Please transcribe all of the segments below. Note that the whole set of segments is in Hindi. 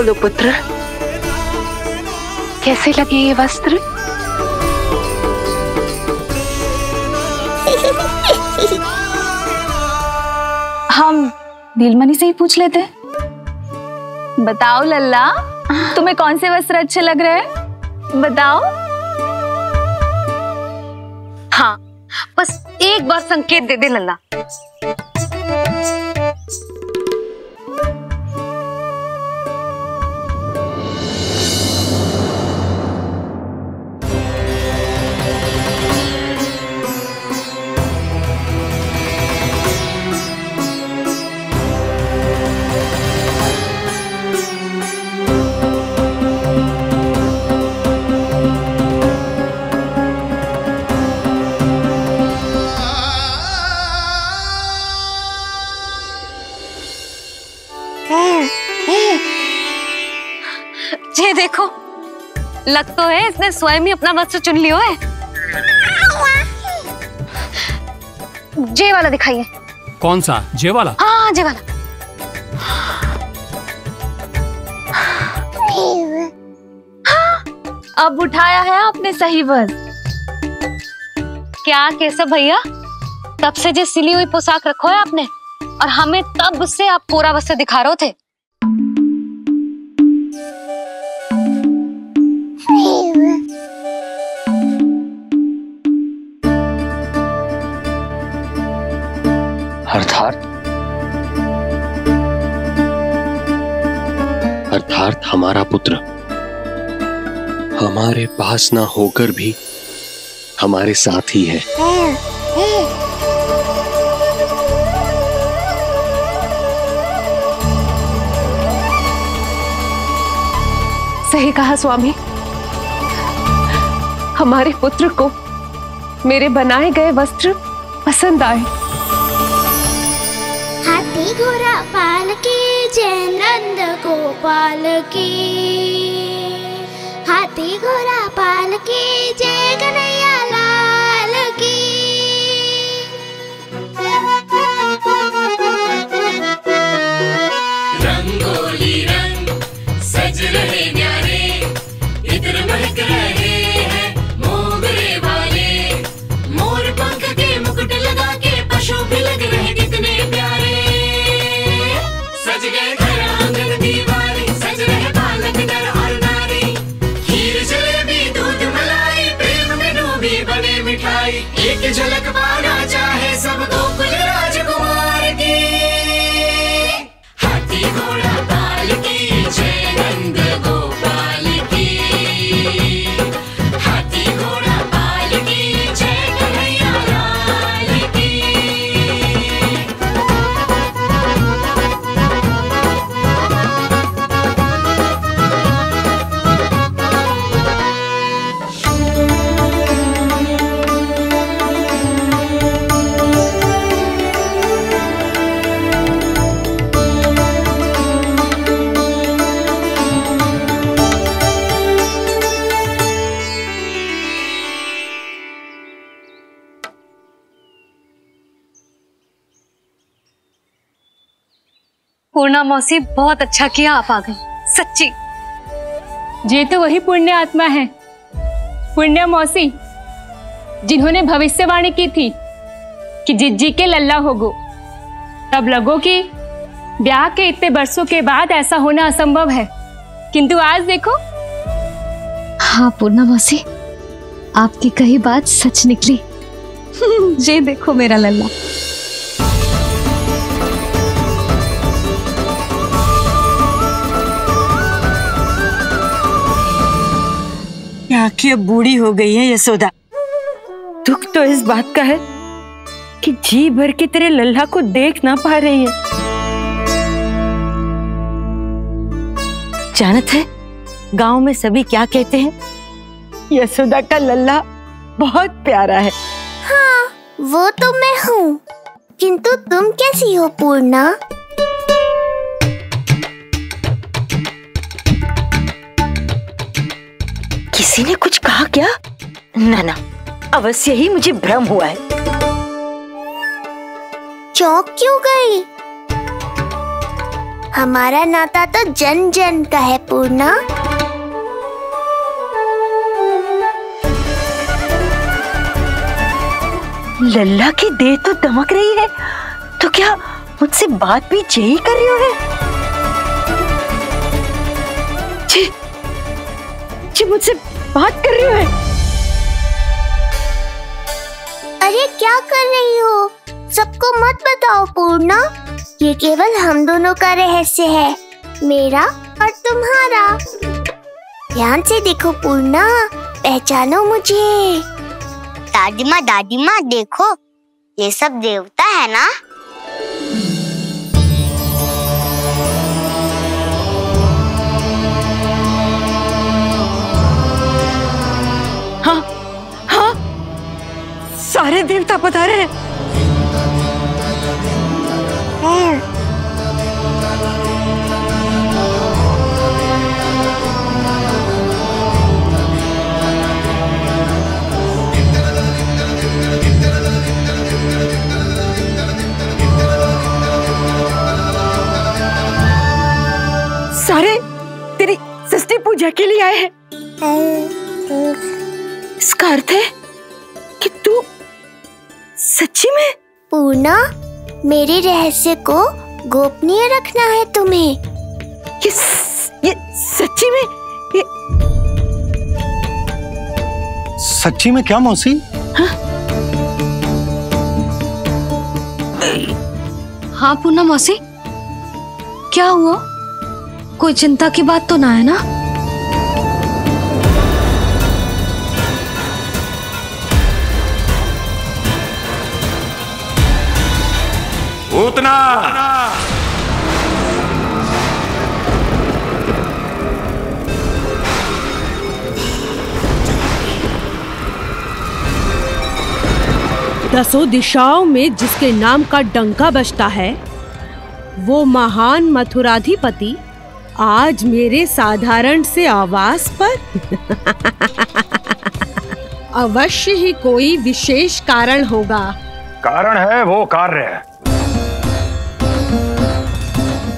बोलो पुत्र, कैसे लगे ये वस्त्र? हम दिलमनी से ही पूछ लेते हैं। बताओ लल्ला, तुम्हें कौन से वस्त्र अच्छे लग रहे हैं? बताओ। हाँ, बस एक बार संकेत दे दे लल्ला। लग तो है इसने स्वयं ही अपना वस्त्र चुन लियो है। जे वाला दिखाइए। कौन सा? जे वाला? हाँ, जे वाला। अब उठाया है आपने सही वस्त्र। क्या केशव भैया, तब से जे सिली हुई पोशाक रखो है आपने और हमें तब से आप पूरा वस्त्र दिखा रहे थे। अर्थात हमारा पुत्र हमारे पास ना होकर भी हमारे साथ ही है। सही कहा स्वामी, हमारे पुत्र को मेरे बनाए गए वस्त्र पसंद आए। घोड़ा पाल की जय, नंद गोपाल की। हाथी घोड़ा पाल की जय, कन्हैया लाल की। रंगोली रंग सज रहे न्यारे, इत्र महक रहे हैं मोगरे वाले। मोर पंख के मुकुट लगा के पशु भी लग रहे हैं कितने प्यारे। एक झलक पाना चाहे सबको कुल राजकुमार की। हाथी घोड़ा पाल की जय, नंद गोपाल की। हाथी घोड़ा पाल की जय, कन्हैया लाल की। पूर्णा मौसी, बहुत अच्छा किया आप आ गई। सच्ची ये तो वही पुण्य आत्मा है पूर्णा मौसी जिन्होंने भविष्यवाणी की थी कि जिज्जी के लल्ला होगो। तब लगो कि ब्याह के इतने बरसों के बाद ऐसा होना असंभव है, किंतु आज देखो। हाँ पूर्णा मौसी, आपकी कही बात सच निकली। ये देखो मेरा लल्ला। आखिर बूढ़ी हो गई है यशोदा। दुख तो इस बात का है कि जी भर के तेरे लल्ला को देख ना पा रही है। जानत है गांव में सभी क्या कहते हैं, यशोदा का लल्ला बहुत प्यारा है। हाँ वो तो मैं हूँ, किंतु तुम कैसी हो पूर्णा? किसी ने कुछ कहा क्या? ना ना, अवश्य ही मुझे भ्रम हुआ है। चौंक क्यों गई? हमारा नाता तो जन जन का है पूर्णा। लल्ला की देह तो दमक रही है, तो क्या मुझसे बात भी यही कर रही है? जी मुझसे बात कर रही है? अरे क्या कर रही हो? सबको मत बताओ पूर्णा, ये केवल हम दोनों का रहस्य है, मेरा और तुम्हारा। ध्यान से देखो पूर्णा, पहचानो मुझे। दादी माँ देखो, ये सब देवता है ना। हाँ, सारे देवता बता रहे हैं। सारे तेरी सस्ती पूजा के लिए आए हैं। इसका अर्थ है कि तू सच्ची में पूर्णा, मेरे रहस्य को गोपनीय रखना है तुम्हें। ये सच्ची में क्या मौसी? हाँ पूर्णा मौसी, क्या हुआ? कोई चिंता की बात तो ना है ना? उतना दसों दिशाओं में जिसके नाम का डंका बजता है, वो महान मथुराधिपति आज मेरे साधारण से आवास पर अवश्य ही कोई विशेष कारण होगा। कारण है वो कार्य है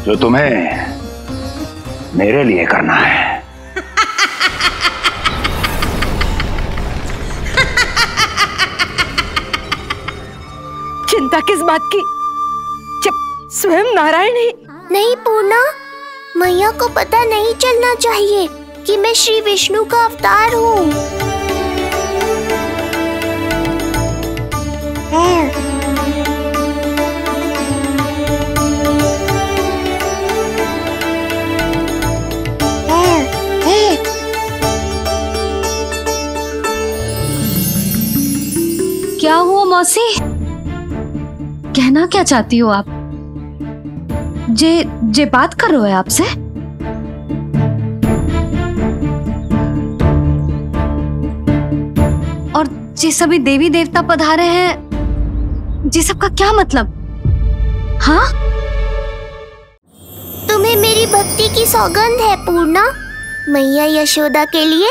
जो तुम्हें मेरे लिए करना है। चिंता किस बात की जब स्वयं नारायण ही नहीं। पूर्णा, मैया को पता नहीं चलना चाहिए कि मैं श्री विष्णु का अवतार हूँ। क्या हुआ मौसी? कहना क्या चाहती हो आप? जे बात कर रहे हो आपसे? और जे सभी देवी देवता पधारे हैं, जे सबका क्या मतलब? हाँ, तुम्हें मेरी भक्ति की सौगंध है पूर्णा, मैया यशोदा के लिए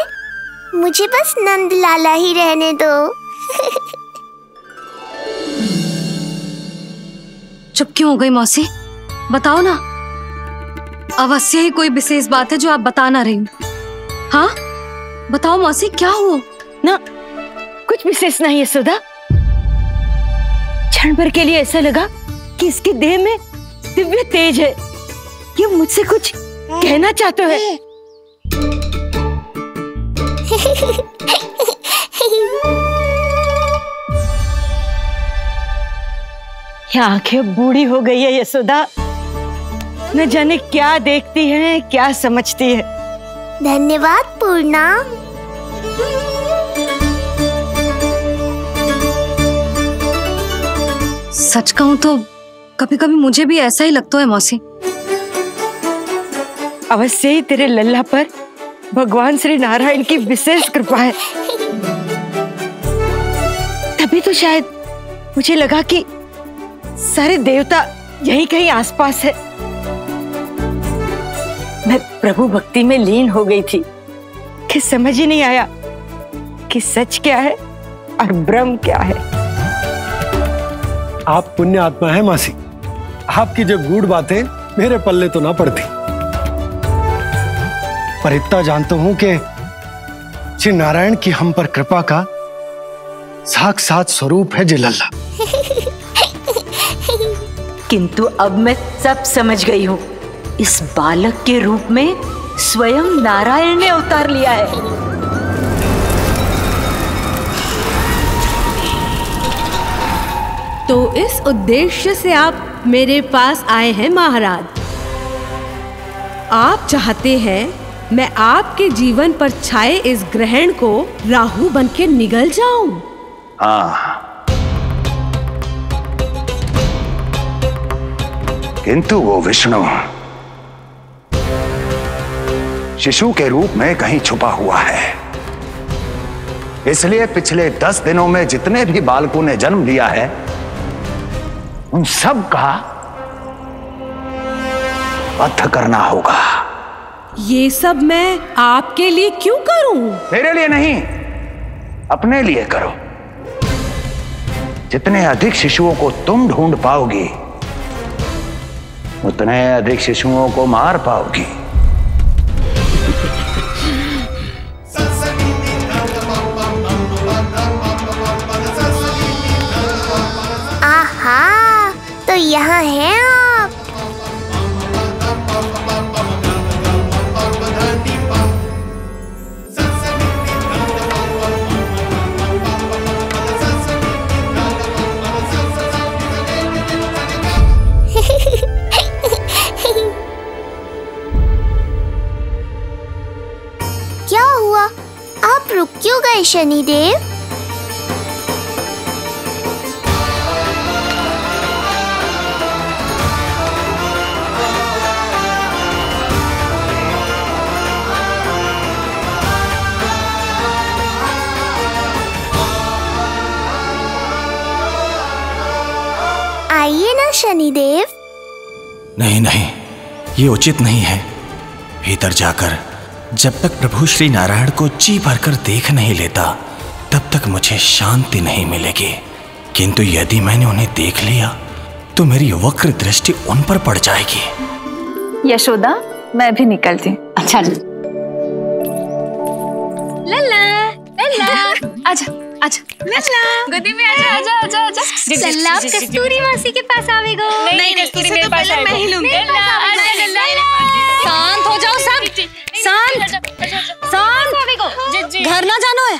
मुझे बस नंद लाला ही रहने दो। चुप क्यों हो गई मौसी? बताओ ना, अवश्य ही कोई विशेष बात है जो आप बता ना रही हूँ। हाँ बताओ मौसी, क्या हुआ? ना कुछ विशेष नहीं है सुधा, क्षण भर के लिए ऐसा लगा कि इसके देह में दिव्य तेज है। ये मुझसे कुछ कहना चाहते हैं। क्या आंखें बूढ़ी हो गई है यशोदा, न जाने क्या देखती है, क्या समझती है। धन्यवाद पूर्णा। सच कहूं तो कभी कभी मुझे भी ऐसा ही लगता है मौसी। अवश्य ही तेरे लल्ला पर भगवान श्री नारायण की विशेष कृपा है, तभी तो शायद मुझे लगा कि सारे देवता यही कहीं आसपास है। मैं प्रभु भक्ति में लीन हो गई थी कि समझ ही नहीं आया कि सच क्या है और ब्रह्म क्या है। आप पुण्य आत्मा है मासी, आपकी जो गूढ़ बातें मेरे पल्ले तो ना पड़ती, पर इतना जानता हूं कि श्री नारायण की हम पर कृपा का साक्षात स्वरूप है जिल्ला। किंतु अब मैं सब समझ गई हूँ। इस बालक के रूप में स्वयं नारायण ने अवतार लिया है। तो इस उद्देश्य से आप मेरे पास आए हैं महाराज। आप चाहते हैं मैं आपके जीवन पर छाए इस ग्रहण को राहु बनके निगल जाऊं? हाँ, किंतु वो विष्णु शिशु के रूप में कहीं छुपा हुआ है, इसलिए पिछले 10 दिनों में जितने भी बालकों ने जन्म लिया है उन सब का वध करना होगा। ये सब मैं आपके लिए क्यों करूं? मेरे लिए नहीं, अपने लिए करो। जितने अधिक शिशुओं को तुम ढूंढ पाओगी उतने अधिक शिशुओं को मार पाओगी। आहा, तो यहाँ हैं आप। क्या हुआ, आप रुक क्यों गए शनिदेव? आइए ना शनिदेव। नहीं नहीं, ये उचित नहीं है। भीतर जाकर जब तक प्रभु श्री नारायण को जी भरकर देख नहीं लेता तब तक मुझे शांति नहीं मिलेगी, किंतु यदि मैंने उन्हें देख लिया तो मेरी वक्र दृष्टि उन पर पड़ जाएगी। यशोदा, मैं भी निकलती। अच्छा लल्ला, लल्ला आजा आजा, गोदी में आजा आजा आजा आजा। लल्ला कस्तूरी मासी के पास आवेगो। नहीं, कस्तूरी मेरे पास आएगा। मैं ही लूंगी। शांत हो जाओ सब, शांत शांत। घर ना जानो है,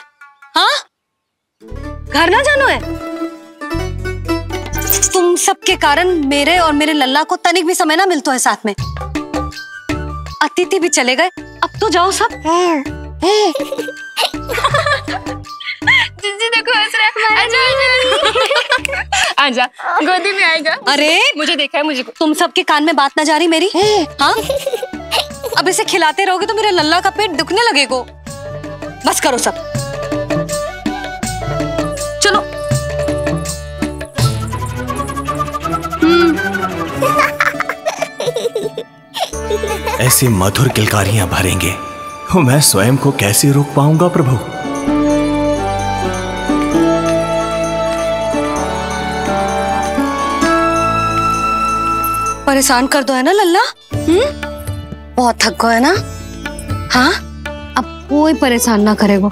हाँ घर ना जानो है। तुम सबके कारण मेरे और मेरे लल्ला को तनिक भी समय ना मिलता है साथ में। अतिथि भी चले गए, अब तो जाओ सब। जिज्जी देखो हंस रहा है। आजा आजा, गोदी में आएगा। अरे मुझे देखा है, मुझे तुम सबके कान में बात ना जा रही मेरी, हाँ? अब इसे खिलाते रहोगे तो मेरे लल्ला का पेट दुखने लगेगा। बस करो सब, चलो। ऐसी मधुर किलकारियां भरेंगे तो मैं स्वयं को कैसे रोक पाऊंगा प्रभु? परेशान कर दो है ना लल्ला, बहुत थक गए ना? हाँ, अब कोई परेशान ना करेगा,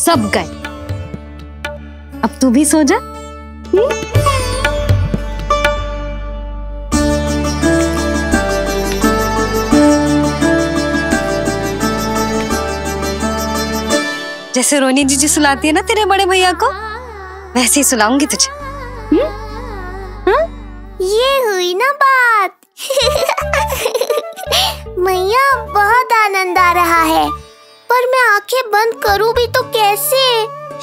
सब गए। अब तू भी सो जा। जैसे रोनी जीजी सुलाती है ना तेरे बड़े भैया को, वैसे ही सुलाऊंगी तुझे। हाँ? ये हुई ना बात। मैया बहुत आनंद आ रहा है, पर मैं आंखें बंद करूं भी तो कैसे?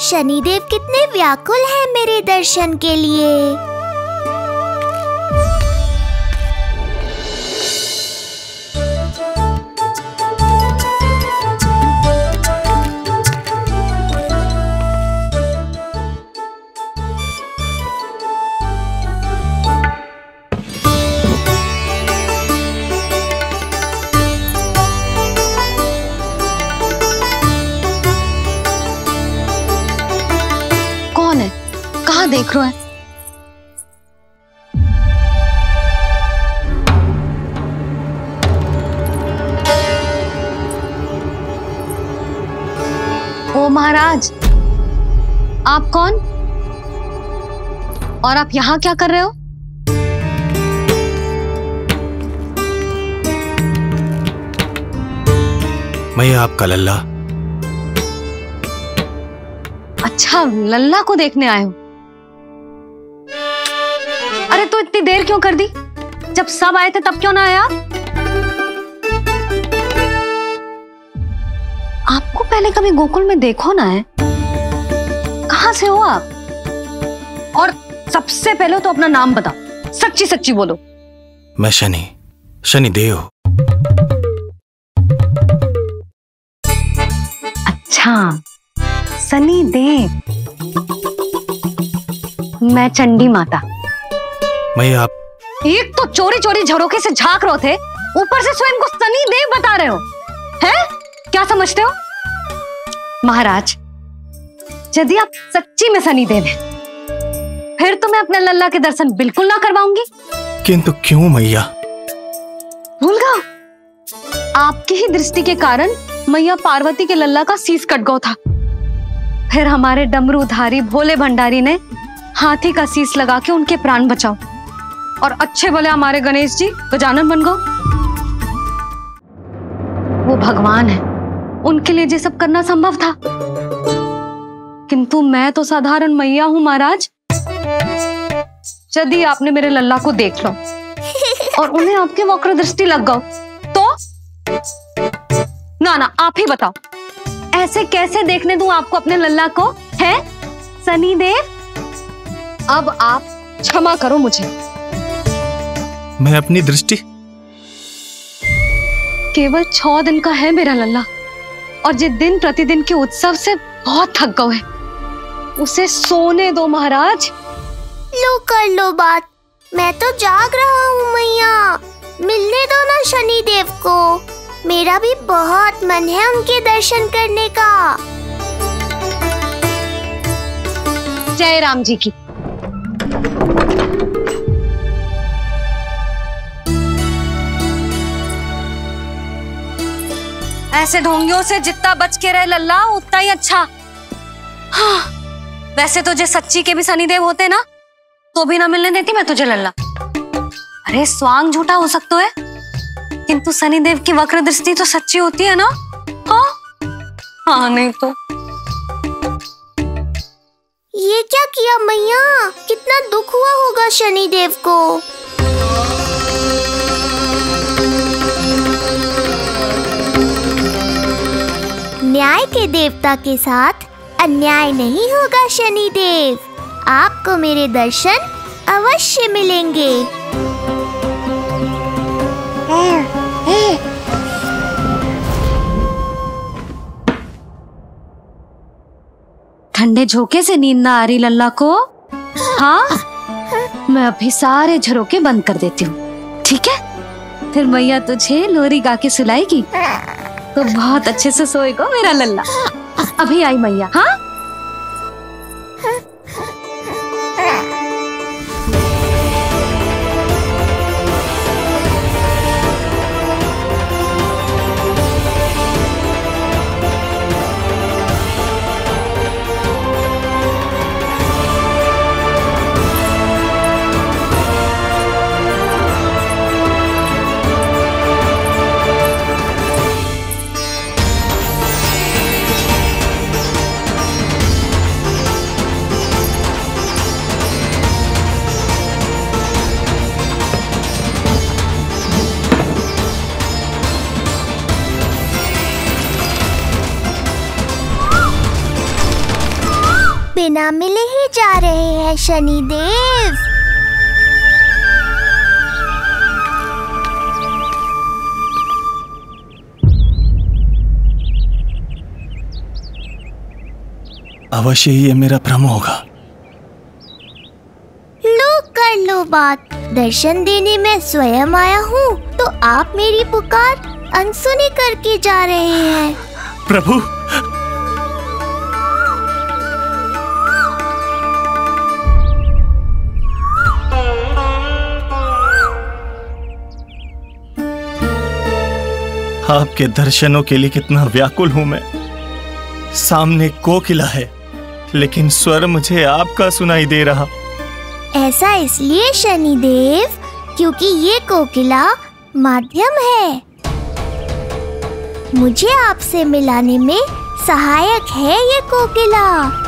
शनिदेव कितने व्याकुल हैं मेरे दर्शन के लिए। देख रहा है ओ महाराज, आप कौन और आप यहाँ क्या कर रहे हो? मैं आपका लल्ला। अच्छा, लल्ला को देखने आए हो? अरे तो इतनी देर क्यों कर दी? जब सब आए थे तब क्यों ना आया? आपको पहले कभी गोकुल में देखो ना है, कहां से हो आप? और सबसे पहले तो अपना नाम बताओ, सच्ची सच्ची बोलो। मैं शनिदेव। अच्छा, शनिदेव। मैं चंडी माता। मैं आप एक तो चोरी चोरी झरोखे से झांक रहे थे, ऊपर से स्वयं को शनिदेव बता रहे हो, हैं? क्या समझते हो? महाराज, यदि आप सच्ची में शनिदेव हैं, फिर तो मैं अपने लल्ला के दर्शन बिल्कुल ना करवाऊंगी। किंतु क्यों मैया? भूल गए? आपकी ही दृष्टि के कारण मैया पार्वती के लल्ला का शीश कट गया था। फिर हमारे डमरूधारी भोले भंडारी ने हाथी का शीश लगा के उनके प्राण बचाओ, और अच्छे भले हमारे गणेश जी गजानन बन गए। वो भगवान है, उनके लिए ये सब करना संभव था, किंतु मैं तो साधारण मैया हूँ महाराज। यदि आपने मेरे लल्ला को देख लो और उन्हें आपके वक्र दृष्टि लग गई तो ना आप ही बताओ, ऐसे कैसे देखने दूं आपको अपने लल्ला को, है शनिदेव? अब आप क्षमा करो मुझे। मैं अपनी दृष्टि, केवल 6 दिन का है मेरा लल्ला, और जिस दिन प्रतिदिन के उत्सव से बहुत थक गए हैं, उसे सोने दो महाराज। लो कर लो बात, मैं तो जाग रहा हूँ मैया। मिलने दो ना शनिदेव को, मेरा भी बहुत मन है उनके दर्शन करने का। जय राम जी की। ऐसे ढोंगियों से जितना बच के रहे लल्ला उतना ही अच्छा। हाँ, वैसे तुझे सच्ची के भी शनिदेव होते ना, तो भी ना मिलने देती मैं तुझे लल्ला। अरे स्वांग झूठा हो सकता है, किंतु शनिदेव की वक्र दृष्टि तो सच्ची होती है ना। हाँ, नहीं तो। ये क्या किया मैया, कितना दुख हुआ होगा शनिदेव को। न्याय के देवता के साथ अन्याय नहीं होगा शनिदेव, आपको मेरे दर्शन अवश्य मिलेंगे। ठंडे झोंके से नींद ना आ रही लल्ला को? हाँ, मैं अभी सारे झरोके बंद कर देती हूँ, ठीक है? फिर मैया तुझे लोरी गा के सुलाएगी, तो बहुत अच्छे से सोएगा मेरा लल्ला। अभी आई मैया। हाँ, बिना मिले ही जा रहे हैं शनिदेव। अवश्य ही ये मेरा भ्रम होगा। लो कर लो बात, दर्शन देने में स्वयं आया हूँ, तो आप मेरी पुकार अनसुनी करके जा रहे हैं। प्रभु, आपके दर्शनों के लिए कितना व्याकुल हूं मैं। सामने कोकिला है, लेकिन स्वर मुझे आपका सुनाई दे रहा। ऐसा इसलिए शनिदेव क्योंकि ये कोकिला माध्यम है, मुझे आपसे मिलाने में सहायक है ये कोकिला।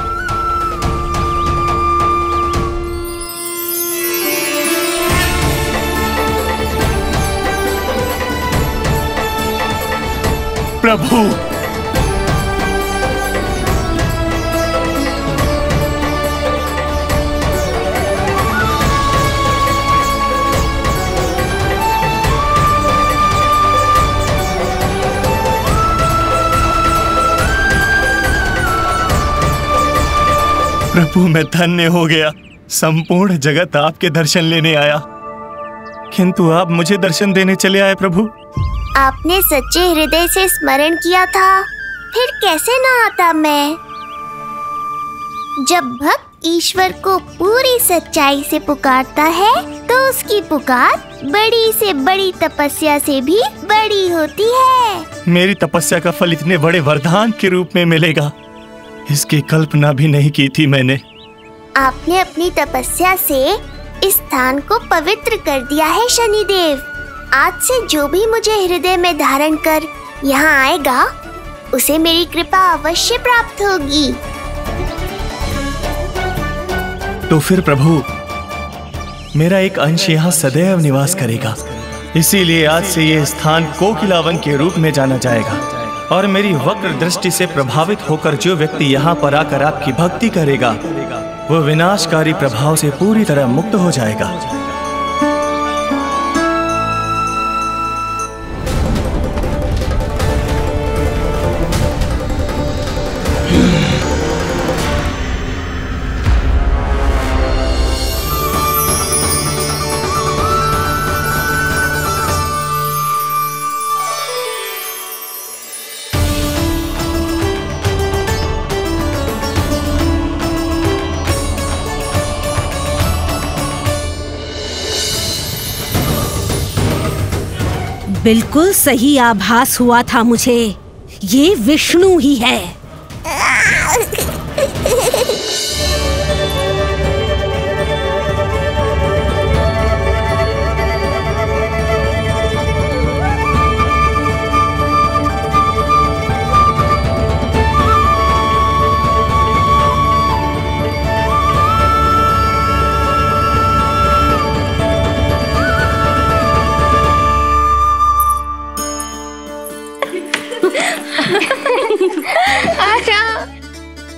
प्रभु, प्रभु मैं धन्य हो गया। संपूर्ण जगत आपके दर्शन लेने आया, किंतु आप मुझे दर्शन देने चले आए। प्रभु, आपने सच्चे हृदय से स्मरण किया था, फिर कैसे ना आता मैं। जब भक्त ईश्वर को पूरी सच्चाई से पुकारता है तो उसकी पुकार बड़ी से बड़ी तपस्या से भी बड़ी होती है। मेरी तपस्या का फल इतने बड़े वरदान के रूप में मिलेगा, इसकी कल्पना भी नहीं की थी मैंने। आपने अपनी तपस्या से इस स्थान को पवित्र कर दिया है शनिदेव। आज से जो भी मुझे हृदय में धारण कर यहाँ आएगा, उसे मेरी कृपा अवश्य प्राप्त होगी। तो फिर प्रभु, मेरा एक अंश यहाँ सदैव निवास करेगा, इसीलिए आज से ये स्थान कोकिलावन के रूप में जाना जाएगा। और मेरी वक्र दृष्टि से प्रभावित होकर जो व्यक्ति यहाँ पर आकर आपकी भक्ति करेगा, वो विनाशकारी प्रभाव से पूरी तरह मुक्त हो जाएगा। बिल्कुल सही आभास हुआ था मुझे, ये विष्णु ही है।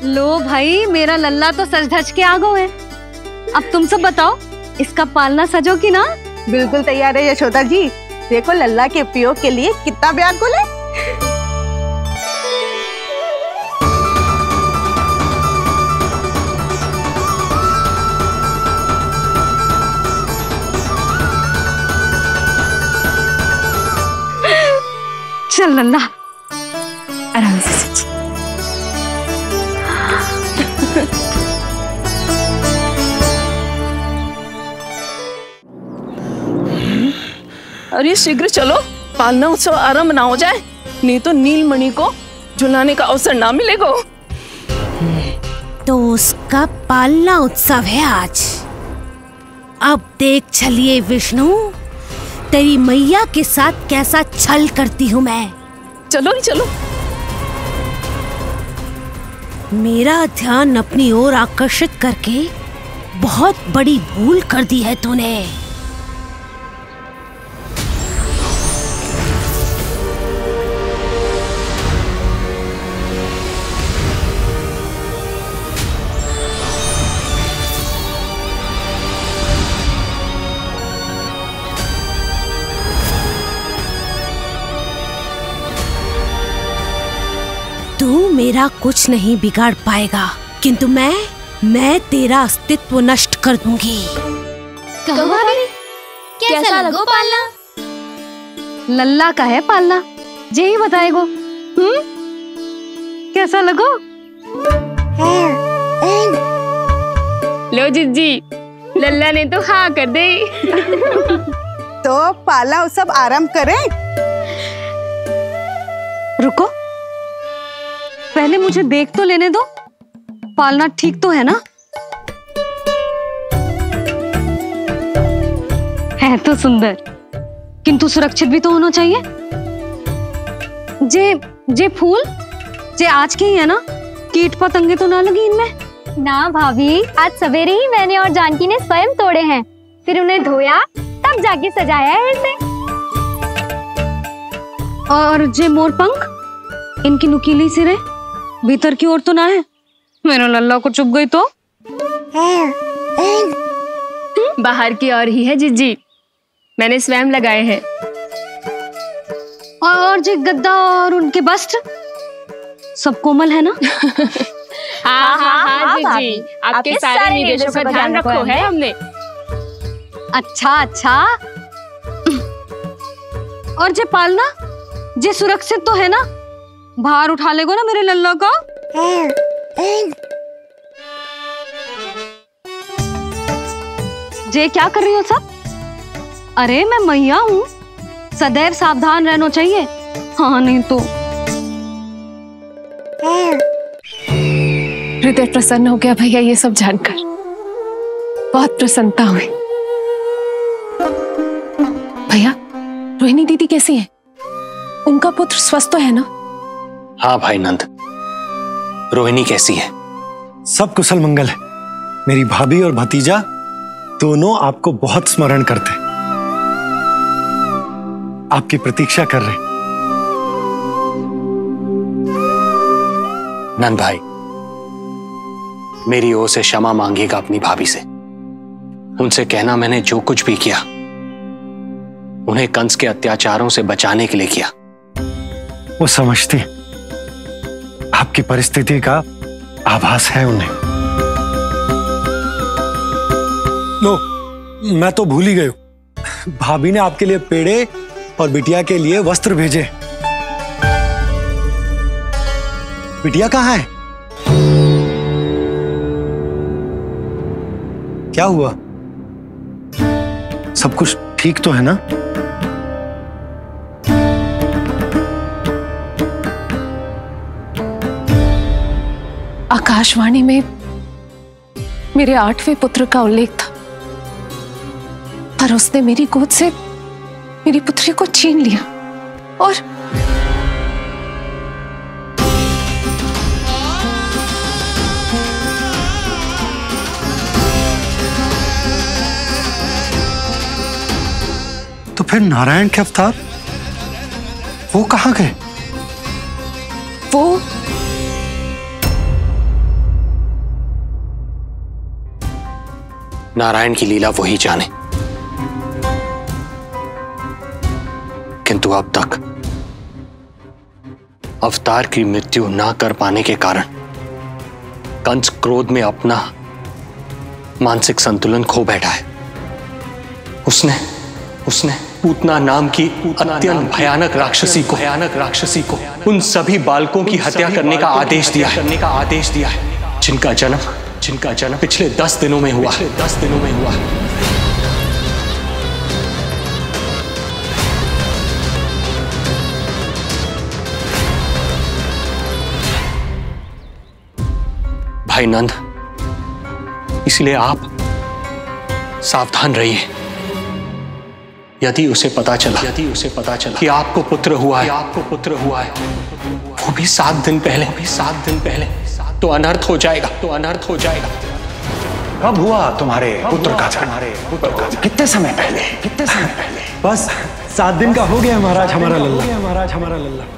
लो भाई, मेरा लल्ला तो सच धज के आगो है। अब तुम सब बताओ, इसका पालना सजो कि ना? बिल्कुल तैयार है यशोदा जी। देखो लल्ला के उपयोग के लिए कितना व्याकुल है। चल लल्ला, आराम से। अरे शीघ्र चलो, पालना उत्सव आरंभ ना हो जाए, नहीं तो नीलमणि को झुलाने का अवसर ना मिलेगा। तो उसका पालना उत्सव है आज। अब देख चलिए विष्णु, तेरी मैया के साथ कैसा छल करती हूँ मैं। चलो ही चलो। मेरा ध्यान अपनी ओर आकर्षित करके बहुत बड़ी भूल कर दी है तूने। मेरा कुछ नहीं बिगाड़ पाएगा, किंतु मैं तेरा अस्तित्व नष्ट कर दूंगी। कहो भाभी, कैसा लगो पालना? लल्ला का है पालना, जे ही बताएगो। कैसा लगो? लो जीजी, लल्ला ने तो हाँ कर दे। तो पाला उस सब आराम करे। रुको, पहले मुझे देख तो लेने दो, पालना ठीक तो है ना? है तो सुंदर, किंतु सुरक्षित भी तो होना चाहिए। जे फूल जे आज के ही है ना, कीट पतंगे तो ना लगी इनमें? ना भाभी, आज सवेरे ही मैंने और जानकी ने स्वयं तोड़े हैं, फिर उन्हें धोया तब जाके सजाया है इसे। और जे मोर पंख, इनकी नुकीली सिरे भीतर की ओर तो ना है? मेरा लल्ला को चुप गई तो? बाहर की ओर ही है जीजी, मैंने स्वयं लगाए हैं। और जे गद्दा और उनके वस्त्र सब कोमल है ना? हाँ हाँ जीजी, आपके सारे निर्देशों का ध्यान रखो है हमने। अच्छा, और जे पालना जे सुरक्षित तो है ना? बाहर उठा लेगो ना मेरे लल्ला को? जे क्या कर रही हो सब? अरे मैं मैया हूँ, सदैव सावधान रहना चाहिए। हाँ नहीं तो। हृदय प्रसन्न हो गया भैया, ये सब जानकर बहुत प्रसन्नता हुई। भैया रोहिणी दीदी कैसी है? उनका पुत्र स्वस्थ तो है ना? हाँ भाई नंद, रोहिणी कैसी है? सब कुशल मंगल है। मेरी भाभी और भतीजा दोनों आपको बहुत स्मरण करते, आपकी प्रतीक्षा कर रहे। नंद भाई, मेरी ओर से क्षमा मांगिएगा अपनी भाभी से। उनसे कहना मैंने जो कुछ भी किया उन्हें कंस के अत्याचारों से बचाने के लिए किया। वो समझती आपकी परिस्थिति का आभास है उन्हें। नो, मैं तो भूल ही गई, भाभी ने आपके लिए पेड़े और बिटिया के लिए वस्त्र भेजे। बिटिया कहाँ है? क्या हुआ? सब कुछ ठीक तो है ना? आकाशवाणी में मेरे 8वें पुत्र का उल्लेख था, पर उसने मेरी गोद से मेरी पुत्री को छीन लिया। और तो फिर नारायण के अवतार वो कहाँ गए? वो नारायण की लीला वही जाने, किंतु अब तक अवतार की मृत्यु ना कर पाने के कारण कंस क्रोध में अपना मानसिक संतुलन खो बैठा है। उसने पूतना नाम की अत्यंत भयानक राक्षसी को उन सभी बालकों की हत्या करने का आदेश दिया है जिनका जन्म पिछले 10 दिनों में हुआ। भाई नंद, इसलिए आप सावधान रहिए। यदि उसे पता चला कि आपको पुत्र हुआ है वो भी 7 दिन पहले तो अनर्थ हो जाएगा। कब हुआ तुम्हारे पुत्र का जन्म? कितने समय पहले? बस 7 दिन का हो गया महाराज हमारा लल्ला।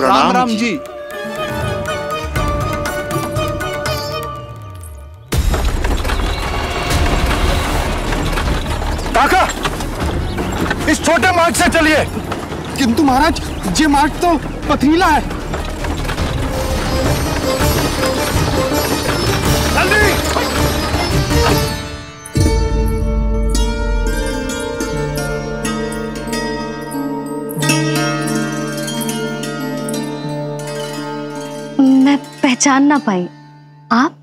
राम राम जी। काका, इस छोटे मार्ग से चलिए। किंतु महाराज ये मार्ग तो पथरीला है। पहचान ना पाई। आप?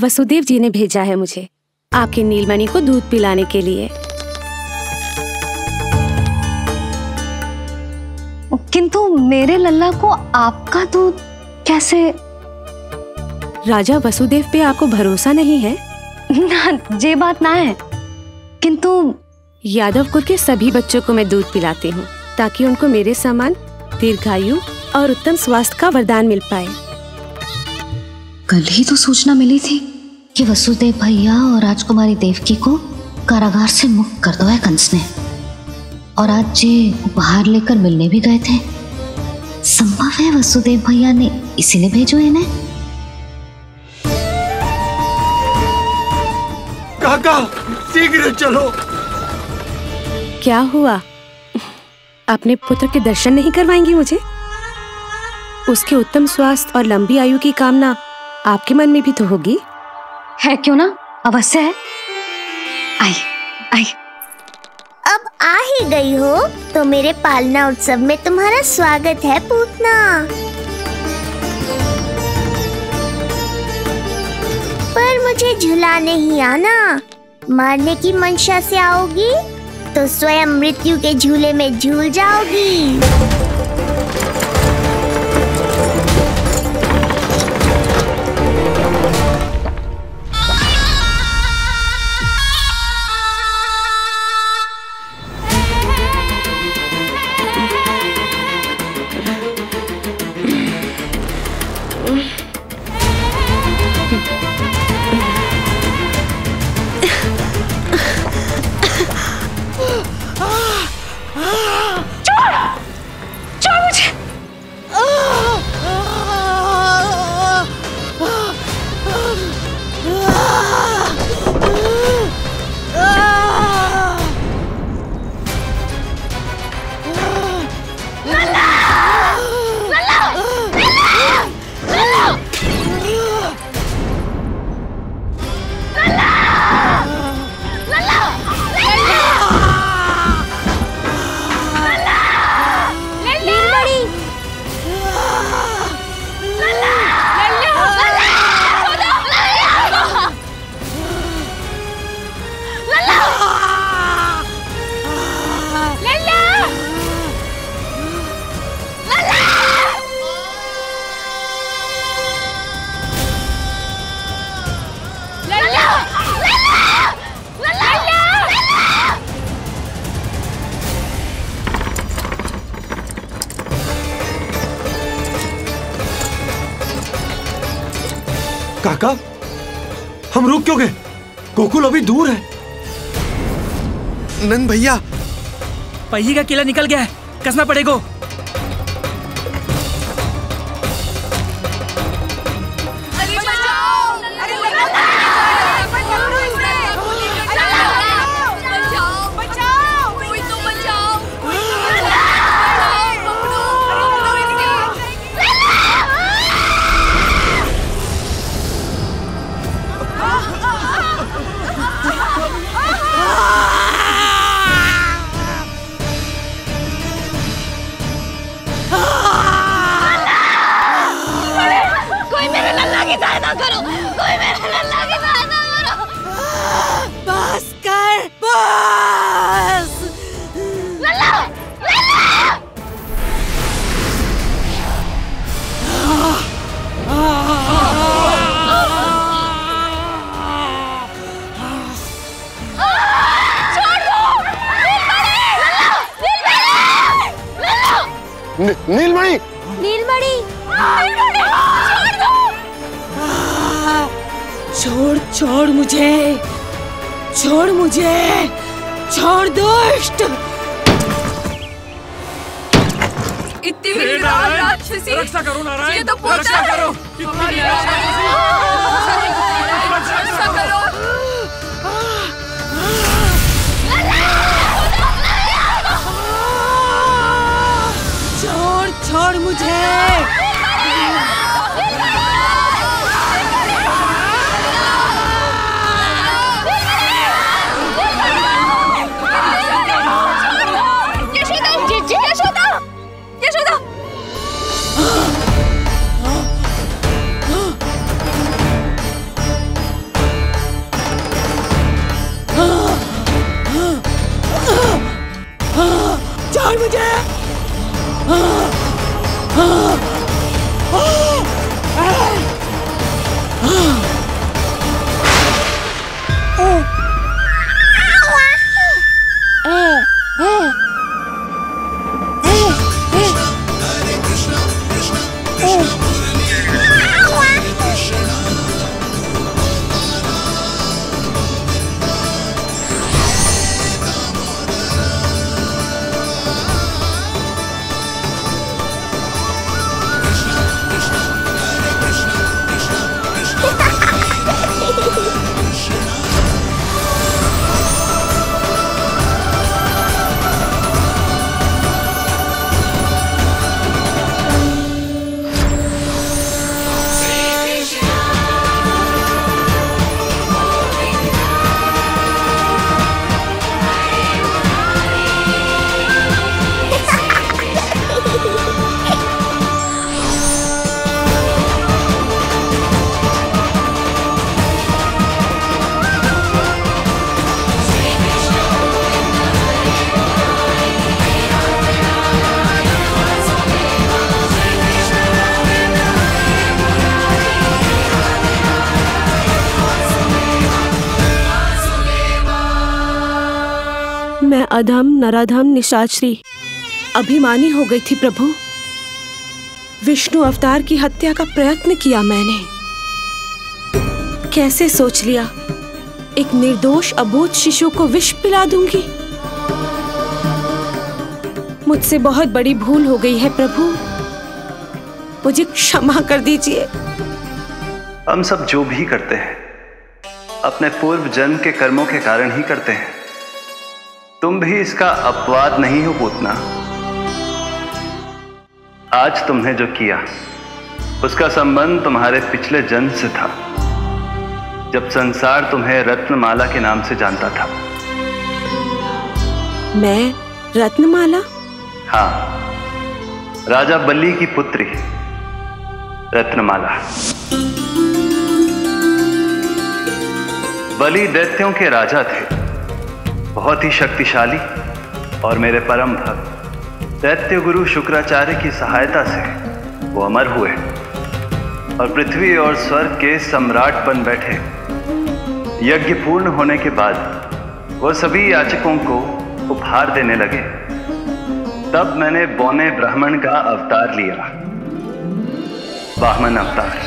वसुदेव जी ने भेजा है मुझे आपके नीलमणि को दूध पिलाने के लिए। किंतु मेरे लल्ला को आपका दूध कैसे? राजा वसुदेव पे आपको भरोसा नहीं है? ना, ये बात ना है, किंतु यादवपुर के सभी बच्चों को मैं दूध पिलाती हूँ ताकि उनको मेरे समान दीर्घायु और उत्तम स्वास्थ्य का वरदान मिल पाए। कल ही तो सूचना मिली थी कि वसुदेव भैया और राजकुमारी देवकी को कारागार से मुक्त कर दिया है कंस ने, और आज ये उपहार लेकर मिलने भी गए थे। संभव है वसुदेव भैया ने इसीलिए भेजो इन्हें। काका शीघ्र चलो। क्या हुआ? अपने पुत्र के दर्शन नहीं करवाएंगी मुझे? उसके उत्तम स्वास्थ्य और लंबी आयु की कामना आपके मन में भी तो होगी। है क्यों ना, अवश्य है। आई आई, अब आ ही गई हो तो मेरे पालना उत्सव में तुम्हारा स्वागत है पूतना। पर मुझे झुला नहीं आना। मारने की मंशा से आओगी तो स्वयं मृत्यु के झूले में झूल जाओगी। काका, हम रुक क्यों गए? गोकुल अभी दूर है। नंद भैया, पहिए का किला निकल गया है, कसना पड़ेगा। नीलमणि, नीलमणि, छोड़ दो। छोड़ मुझे, छोड़ मुझे, छोड़ दो। इतनी बड़ी राक्षसी, रक्षा करो नारायण, ये तो रक्षा करो, रक्षा करो। छोड़ मुझे। यशोदा, यशोदा, मैं अधम नराधम निशाचरी अभिमानी हो गई थी प्रभु। विष्णु अवतार की हत्या का प्रयत्न किया मैंने। कैसे सोच लिया एक निर्दोष अबोध शिशु को विष पिला दूंगी। मुझसे बहुत बड़ी भूल हो गई है प्रभु, मुझे क्षमा कर दीजिए। हम सब जो भी करते हैं अपने पूर्व जन्म के कर्मों के कारण ही करते हैं। तुम भी इसका अपवाद नहीं हो पूतना। आज तुमने जो किया उसका संबंध तुम्हारे पिछले जन्म से था, जब संसार तुम्हें रत्नमाला के नाम से जानता था। मैं रत्नमाला? हाँ, राजा बल्ली की पुत्री रत्नमाला। बलि दैत्यों के राजा थे, बहुत ही शक्तिशाली, और मेरे परम भक्त दैत्य गुरु शुक्राचार्य की सहायता से वो अमर हुए और पृथ्वी और स्वर्ग के सम्राट बन बैठे। यज्ञ पूर्ण होने के बाद वो सभी याचकों को उपहार देने लगे। तब मैंने बौने ब्राह्मण का अवतार लिया, वामन अवतार।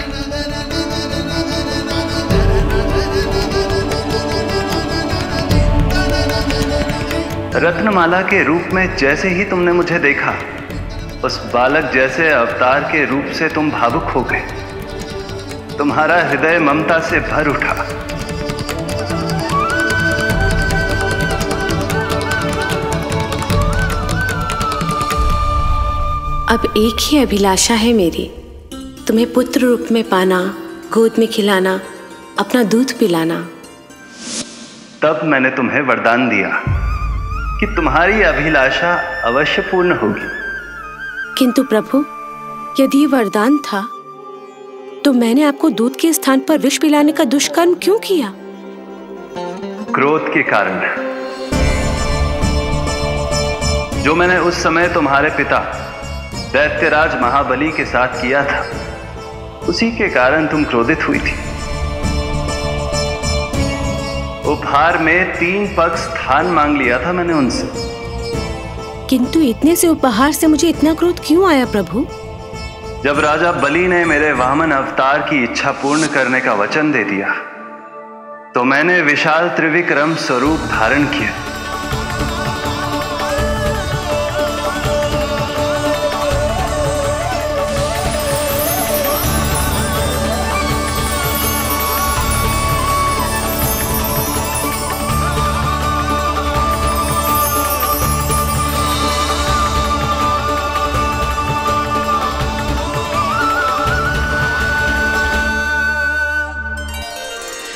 रत्नमाला के रूप में जैसे ही तुमने मुझे देखा, उस बालक जैसे अवतार के रूप से तुम भावुक हो गए। तुम्हारा हृदय ममता से भर उठा। अब एक ही अभिलाषा है मेरी, तुम्हें पुत्र रूप में पाना, गोद में खिलाना, अपना दूध पिलाना। तब मैंने तुम्हें वरदान दिया कि तुम्हारी अभिलाषा अवश्य पूर्ण होगी। किंतु प्रभु, यदि वरदान था तो मैंने आपको दूध के स्थान पर विष पिलाने का दुष्कर्म क्यों किया? क्रोध के कारण, जो मैंने उस समय तुम्हारे पिता दैत्यराज महाबली के साथ किया था, उसी के कारण तुम क्रोधित हुई थी। उपहार में 3 पग स्थान मांग लिया था मैंने उनसे। किंतु इतने से उपहार से मुझे इतना क्रोध क्यों आया प्रभु? जब राजा बलि ने मेरे वामन अवतार की इच्छा पूर्ण करने का वचन दे दिया, तो मैंने विशाल त्रिविक्रम स्वरूप धारण किया।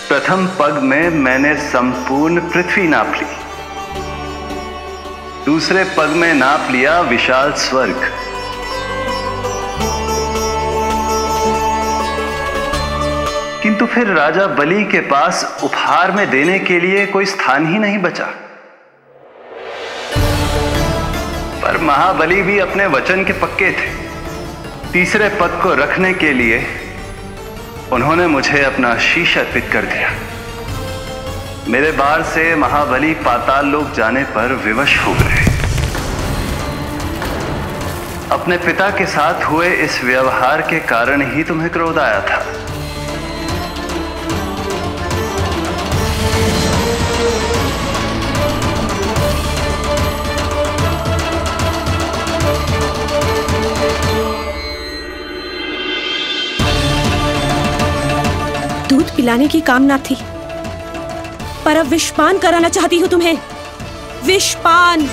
प्रथम पग में मैंने संपूर्ण पृथ्वी नाप ली, दूसरे पग में नाप लिया विशाल स्वर्ग, किंतु फिर राजा बलि के पास उपहार में देने के लिए कोई स्थान ही नहीं बचा। पर महाबली भी अपने वचन के पक्के थे। तीसरे पग को रखने के लिए उन्होंने मुझे अपना शीश अर्पित कर दिया। मेरे बार से महाबली पाताल लोक जाने पर विवश हो गए। अपने पिता के साथ हुए इस व्यवहार के कारण ही तुम्हें क्रोध आया था। दूध पिलाने की कामना थी, पर अब विषपान कराना चाहती हूँ तुम्हें, विषपान।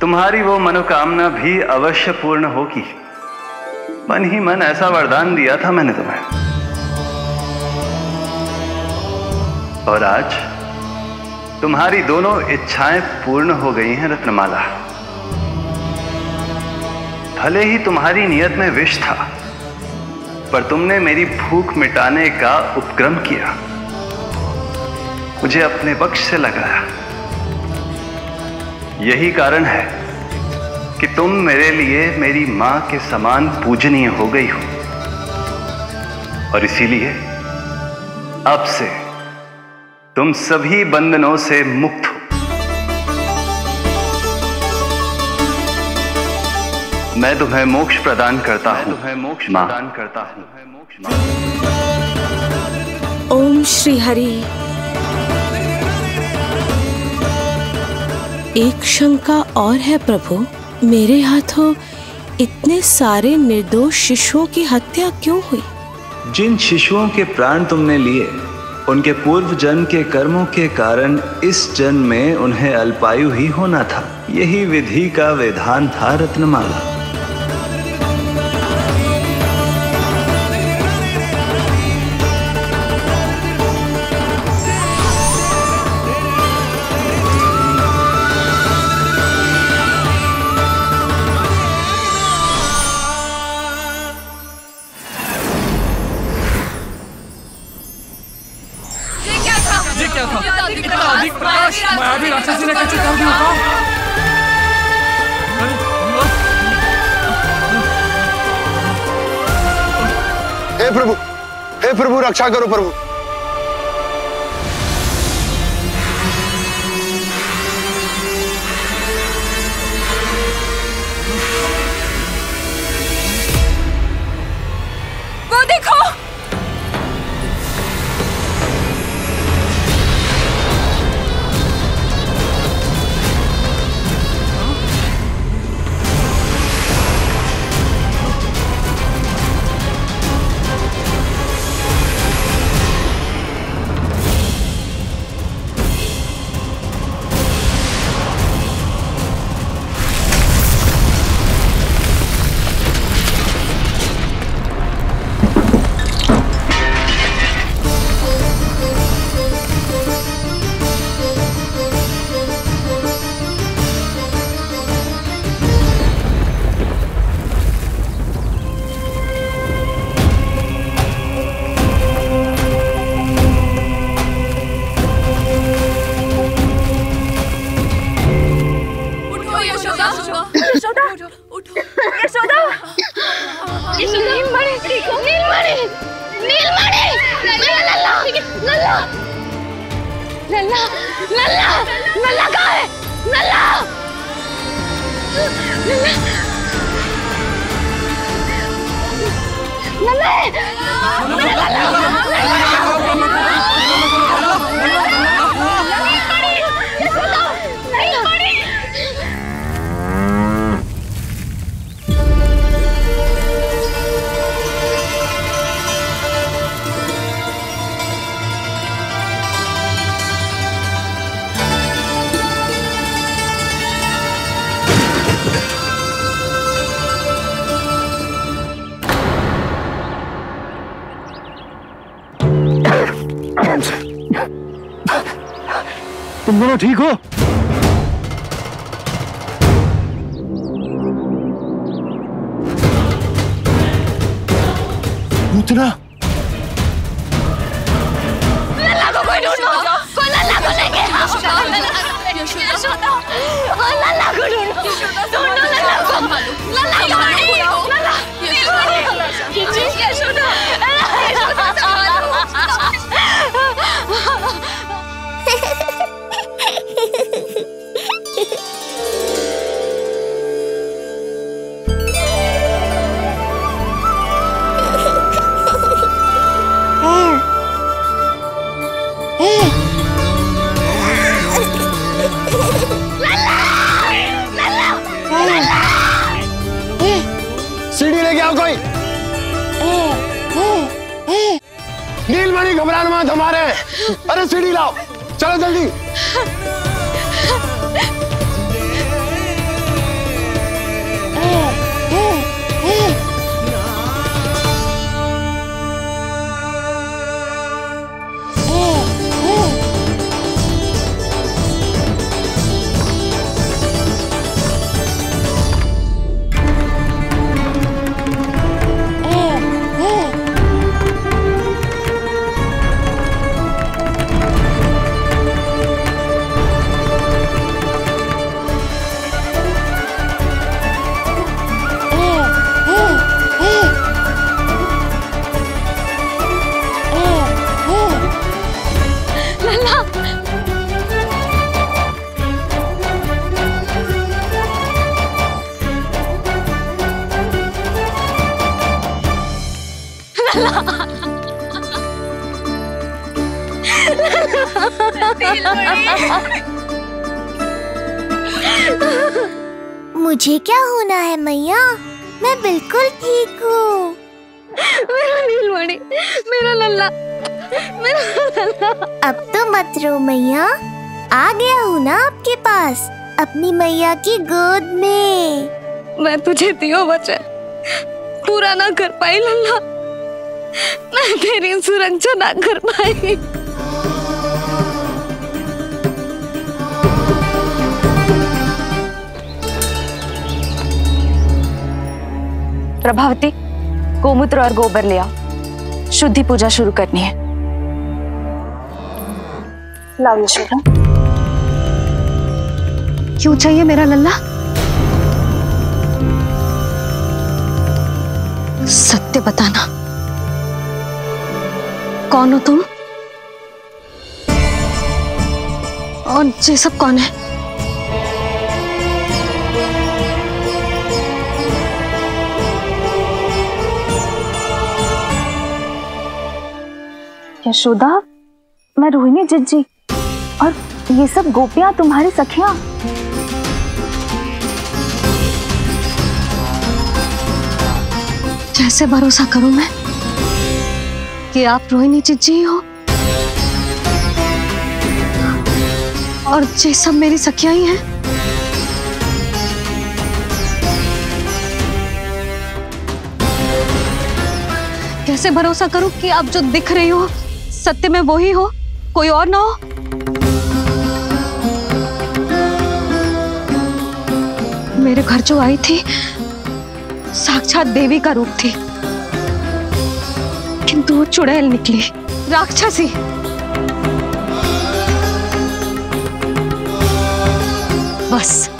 तुम्हारी वो मनोकामना भी अवश्य पूर्ण होगी। मन ही मन ऐसा वरदान दिया था मैंने तुम्हें, और आज तुम्हारी दोनों इच्छाएं पूर्ण हो गई हैं रत्नमाला। भले ही तुम्हारी नियत में विष था, पर तुमने मेरी भूख मिटाने का उपक्रम किया, मुझे अपने पक्ष से लगाया। यही कारण है कि तुम मेरे लिए मेरी मां के समान पूजनीय हो गई हो, और इसीलिए अब से तुम सभी बंधनों से मुक्त हो। मैं तुम्हें मोक्ष प्रदान करता हूँ। ओम श्री हरि। एक शंका और है प्रभु, मेरे हाथों इतने सारे निर्दोष शिशुओं की हत्या क्यों हुई? जिन शिशुओं के प्राण तुमने लिए उनके पूर्व जन्म के कर्मों के कारण इस जन्म में उन्हें अल्पायु ही होना था। यही विधि का विधान था रत्नमाला। हे प्रभु रक्षा करो प्रभु। वो देखो, तुम दोनों ठीक हो? पूतना लल्ला को कोई ढूंढो, कोई लल्ला को लेके आओ। लल्ला को ढूंढो, लल्ला को घबराना मत हमारे। अरे सीढ़ी लाओ, चलो जल्दी। मुझे क्या होना है मैया, मैं बिल्कुल ठीक हूँ। मेरा नीलमणि, मेरा लल्ला, मेरा लल्ला। अब तो मत रो मैया, आ गया हूँ ना आपके पास, अपनी मैया की गोद में। मैं तुझे दियो वचन पूरा ना कर पाई लल्ला, मैं तेरी सुरक्षा ना कर पाई। प्रभावती, गोमूत्र और गोबर ले आओ, शुद्धि पूजा शुरू करनी है। लाओ यशोदा। क्यों चाहिए मेरा लल्ला? सत्य बताना, कौन हो तुम और ये सब कौन है? यशोदा, मैं रोहिणी जिज्जी, और ये सब गोपियां तुम्हारी सखियां। कैसे भरोसा करूं मैं कि आप रोहिणी जिज्जी ही हो और ये सब मेरी सखियां ही हैं? कैसे भरोसा करूं कि आप जो दिख रही हो सत्य में वो ही हो, कोई और ना हो? मेरे घर जो आई थी साक्षात देवी का रूप थी, किंतु वो चुड़ैल निकली, राक्षसी। बस,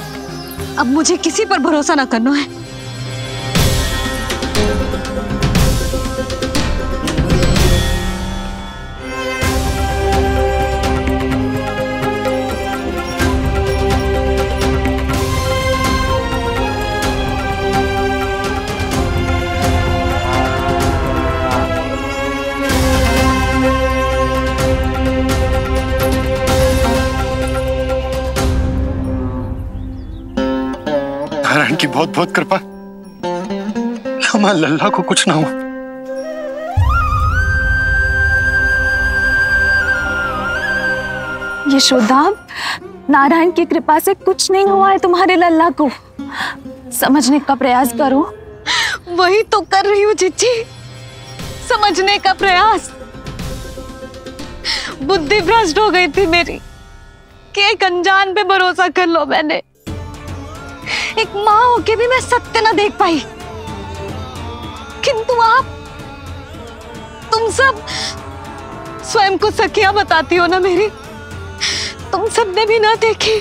अब मुझे किसी पर भरोसा ना करना है। की बहुत बहुत कृपा, हमारे लल्ला को कुछ ना हो। यशोदा, नारायण की कृपा से कुछ नहीं हुआ है तुम्हारे लल्ला को। समझने का प्रयास करो। वही तो कर रही हूँ जिज्जी, समझने का प्रयास। बुद्धि भ्रष्ट हो गई थी मेरी कि एक अनजान पे भरोसा कर लो। मैंने एक माँ होके भी मैं सत्य ना देख पाई, किंतु आप, तुम सब स्वयं को सखियां बताती हो ना मेरी, तुम सब ने भी ना देखी,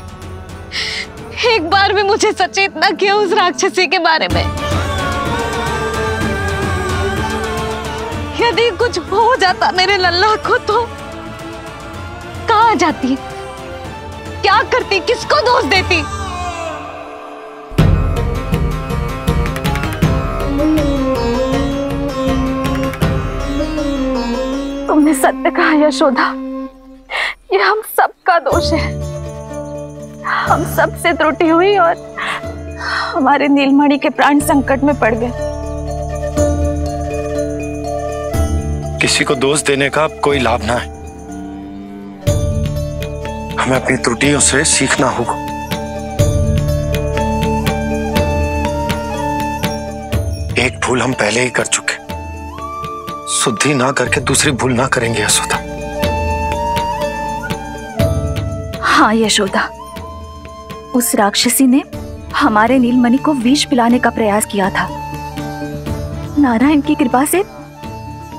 एक बार भी मुझे सचेत ना किया उस राक्षसी के बारे में। यदि कुछ हो जाता मेरे लल्ला को तो कहाँ जाती, क्या करती, किसको दोष देती? तुमने सत्य कहा यशोदा, ये हम सबका दोष है। हम सब से त्रुटि हुई और हमारे नीलमणि के प्राण संकट में पड़ गए। किसी को दोष देने का अब कोई लाभ ना है, हमें अपनी त्रुटियों से सीखना होगा। एक भूल हम पहले ही कर चुके, शुद्धि ना करके दूसरी भूल ना करेंगे यशोदा। हाँ यशोदा, उस राक्षसी ने हमारे नीलमणि को विष पिलाने का प्रयास किया था। नारायण की कृपा से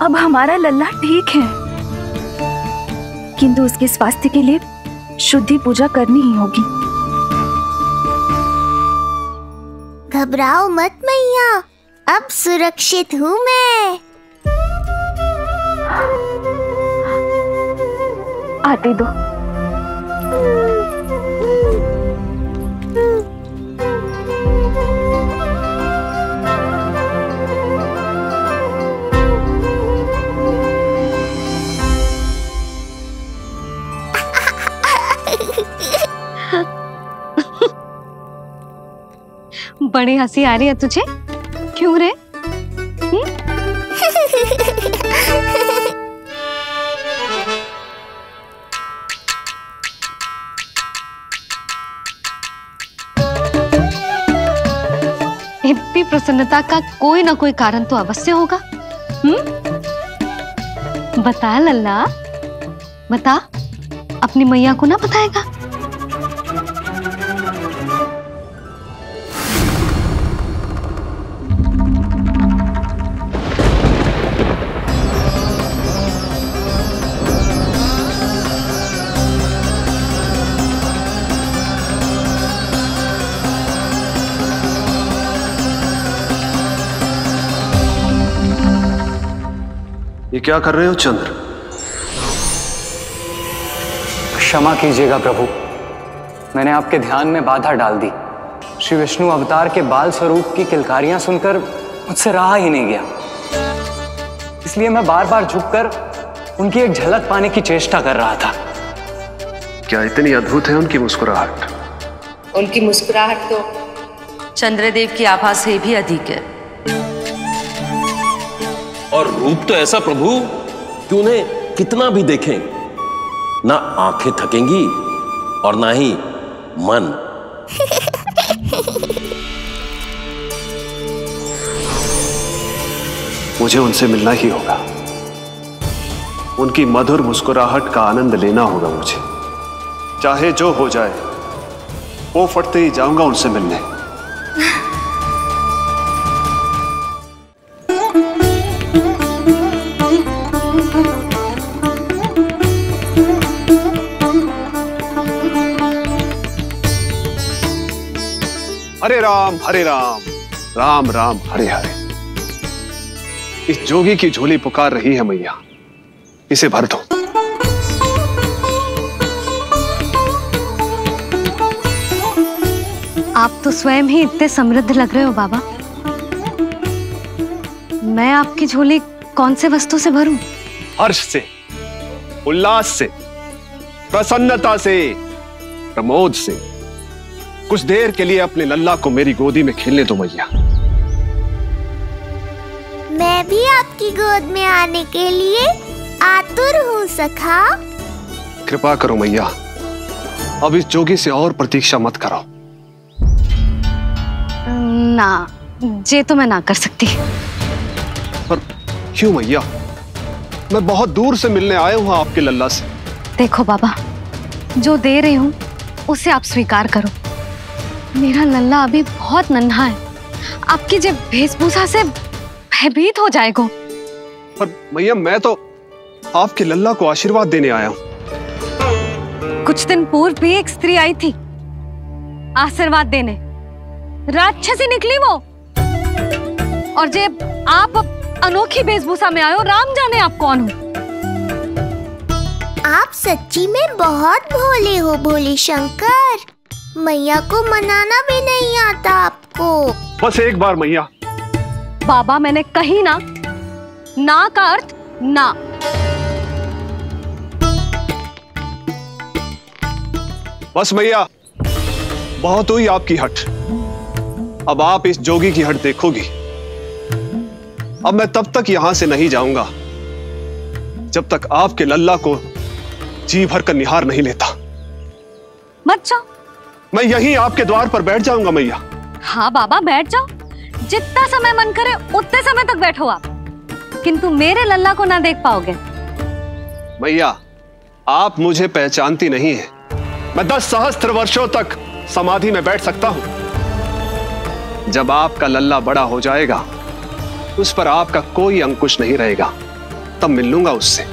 अब हमारा लल्ला ठीक है, किंतु उसके स्वास्थ्य के लिए शुद्धि पूजा करनी ही होगी। घबराओ मत मैया, अब सुरक्षित हूँ मैं। आते दो। बड़ी हंसी आ रही है तुझे, क्यों रे? इतनी प्रसन्नता का कोई ना कोई कारण तो अवश्य होगा। बता लल्ला, बता, अपनी मैया को ना बताएगा? ये क्या कर रहे हो चंद्र? क्षमा कीजिएगा प्रभु, मैंने आपके ध्यान में बाधा डाल दी। श्री विष्णु अवतार के बाल स्वरूप की किलकारियां सुनकर मुझसे रहा ही नहीं गया, इसलिए मैं बार बार झुककर उनकी एक झलक पाने की चेष्टा कर रहा था। क्या इतनी अद्भुत है उनकी मुस्कुराहट? उनकी मुस्कुराहट तो चंद्रदेव की आभा से भी अधिक है, और रूप तो ऐसा प्रभु कि उन्हें कितना भी देखें ना आंखें थकेंगी और ना ही मन। मुझे उनसे मिलना ही होगा, उनकी मधुर मुस्कुराहट का आनंद लेना होगा मुझे, चाहे जो हो जाए। वो फटते ही जाऊंगा उनसे मिलने। हरे राम राम राम हरे हरे। इस जोगी की झोली पुकार रही है मैया, इसे भर दो। आप तो स्वयं ही इतने समृद्ध लग रहे हो बाबा, मैं आपकी झोली कौन से वस्तु से भरूं? हर्ष से, उल्लास से, प्रसन्नता से, प्रमोद से। कुछ देर के लिए अपने लल्ला को मेरी गोदी में खेलने दो मैया। मैं भी आपकी गोद में आने के लिए आतुर हूँ सखा। कृपा करो मैया, अब इस जोगी से और प्रतीक्षा मत कराओ। ना, ये तो मैं ना कर सकती। पर क्यों मैया? मैं बहुत दूर से मिलने आया हूँ आपके लल्ला से। देखो बाबा, जो दे रही हूँ उसे आप स्वीकार करो। मेरा लल्ला अभी बहुत नन्हा है, आपकी जब भेषभूषा से भयभीत हो जाएगा। पर मैया, मैं तो आपके लल्ला को आशीर्वाद देने आया हूँ। कुछ दिन पूर्व भी एक स्त्री आई थी आशीर्वाद देने, राक्षसी निकली वो, और जब आप अनोखी भेषभूषा में आए हो, राम जाने आप कौन हो। आप सच्ची में बहुत भोले हो भोले शंकर, मैया को मनाना भी नहीं आता आपको। बस एक बार मैया। बाबा, मैंने कही ना, ना का अर्थ ना। बस मैया, बहुत हुई आपकी हट, अब आप इस जोगी की हट देखोगी। अब मैं तब तक यहां से नहीं जाऊंगा जब तक आपके लल्ला को जी भर कर निहार नहीं लेता। मत जाओ, मैं यहीं आपके द्वार पर बैठ जाऊंगा मैया। हाँ बाबा, बैठ जाओ, जितना समय मन करे उतने समय तक बैठो आप, किंतु मेरे लल्ला को ना देख पाओगे। मैया, आप मुझे पहचानती नहीं है। मैं 10 सहस्त्र वर्षों तक समाधि में बैठ सकता हूँ। जब आपका लल्ला बड़ा हो जाएगा, उस पर आपका कोई अंकुश नहीं रहेगा, तब मिल लूंगा उससे,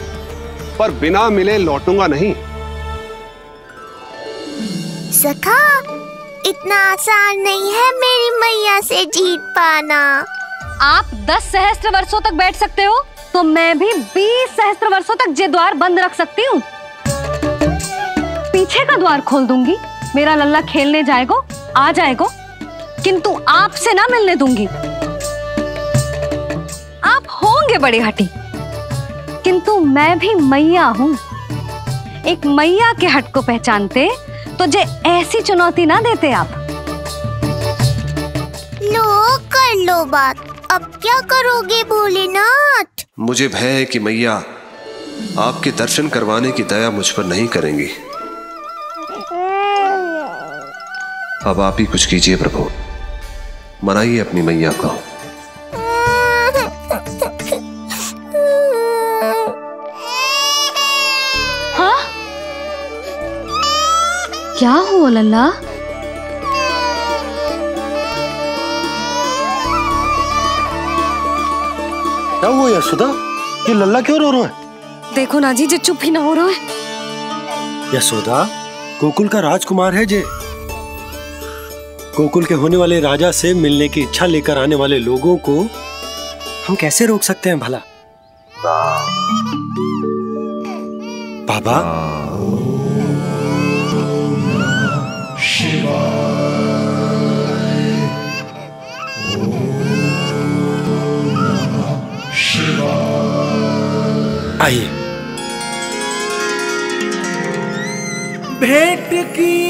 पर बिना मिले लौटूंगा नहीं। सखा, इतना आसान नहीं है मेरी मैया से जीत पाना। आप 10 सहस्त्र वर्षों तक बैठ सकते हो, तो मैं भी 20 सहस्त्र वर्षों तक जे द्वार बंद रख सकती हूँ। पीछे का द्वार खोल दूंगी, मेरा लल्ला खेलने जाएगा, आ जाएगा, किंतु आपसे ना मिलने दूंगी। आप होंगे बड़े हठी, किंतु मैं भी मैया हूँ। एक मैया के हट को पहचानते तो जे ऐसी चुनौती ना देते आप। कर लो बात। अब क्या करोगे भोलेनाथ? मुझे भय है कि मैया आपके दर्शन करवाने की दया मुझ पर नहीं करेंगी। अब आप ही कुछ कीजिए प्रभु, मनाइए अपनी मैया का। हाँ? क्या हुआ लल्ला? क्या हुआ यशोदा? ये लल्ला क्यों रो रहा है? देखो ना जी, जो चुप ही ना हो रहा है। यशोदा, गोकुल का राजकुमार है जे। गोकुल के होने वाले राजा से मिलने की इच्छा लेकर आने वाले लोगों को हम कैसे रोक सकते हैं भला? बाबा आइए। भेंट की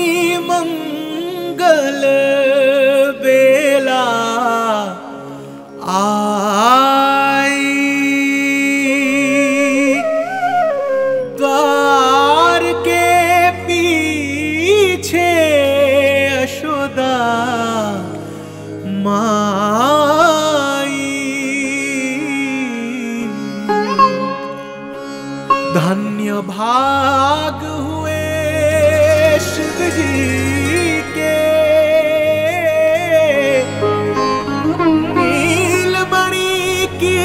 मंगल बेला आई, द्वार के पीछे यशोदा माँ। धन्य भाग हुए शिव जी के, नीलमणि की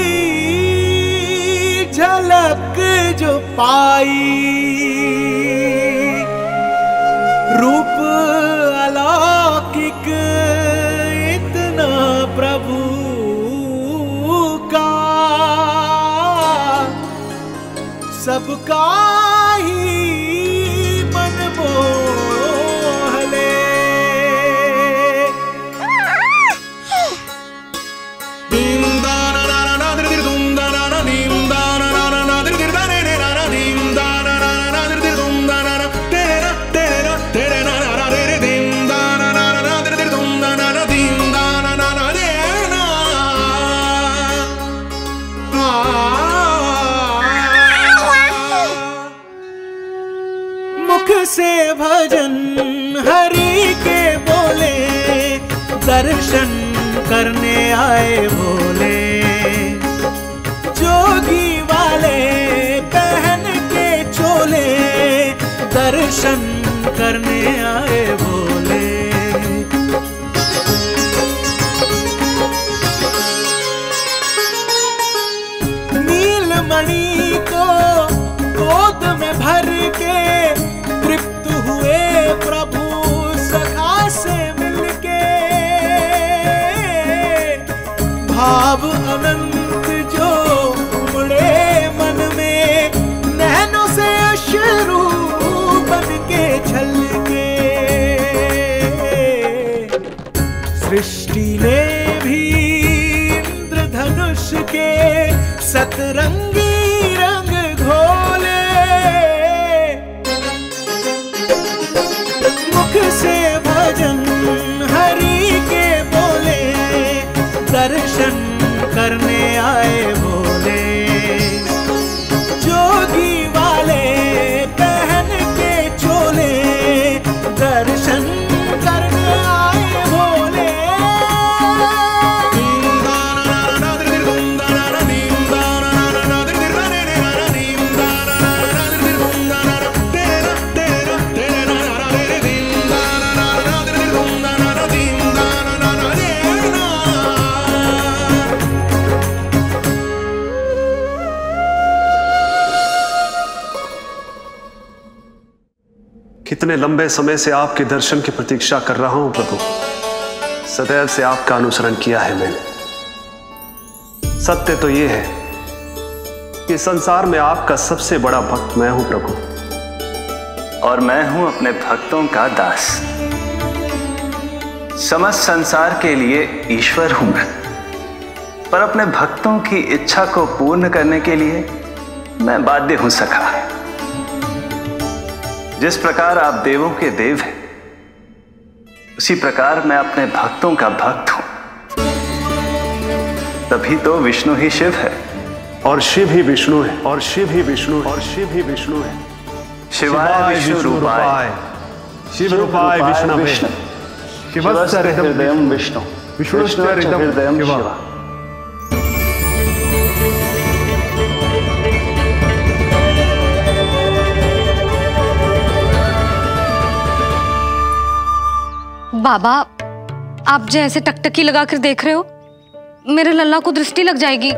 झलक जो पाई, रूप अलौकिक इतना प्रभु का, सबका ही मन मोह ले। भजन हरि के बोले, दर्शन करने आए भोले, जोगी वाले पहन के चोले, दर्शन करने आए भोले। नीलमणि को गोद में भर के प्रभु सखा से मिलके, भाव अनंत जो उमड़े मन में, नैनों से अश्रु बनके छलके, सृष्टि ने भी इंद्रधनुष के सतरंगी रंग घोले। से भजन हरि के बोले, दर्शन करने आए भोले, जोगी वाले पहन के चोले, दर्शन करने आए भोले। इतने लंबे समय से आपके दर्शन की प्रतीक्षा कर रहा हूं प्रभु। सदैव से आपका अनुसरण किया है मैंने। सत्य तो यह है कि संसार में आपका सबसे बड़ा भक्त मैं हूं प्रभु, और मैं हूं अपने भक्तों का दास। समस्त संसार के लिए ईश्वर हूं मैं, पर अपने भक्तों की इच्छा को पूर्ण करने के लिए मैं बाध्य हूं सखा। जिस प्रकार आप देवों के देव हैं, उसी प्रकार मैं अपने भक्तों का भक्त हूं। तभी तो विष्णु ही शिव है और शिव ही विष्णु है और शिव ही विष्णु और शिव ही विष्णु है। शिवाय विष्णु रूपाय शिव रूपाय विष्णु विष्णु शिवस्तर हृदयम विष्णु विष्णु हृदयम शिवा। बाबा आप जैसे टकटकी लगा कर देख रहे हो, मेरे लल्ला को दृष्टि लग जाएगी।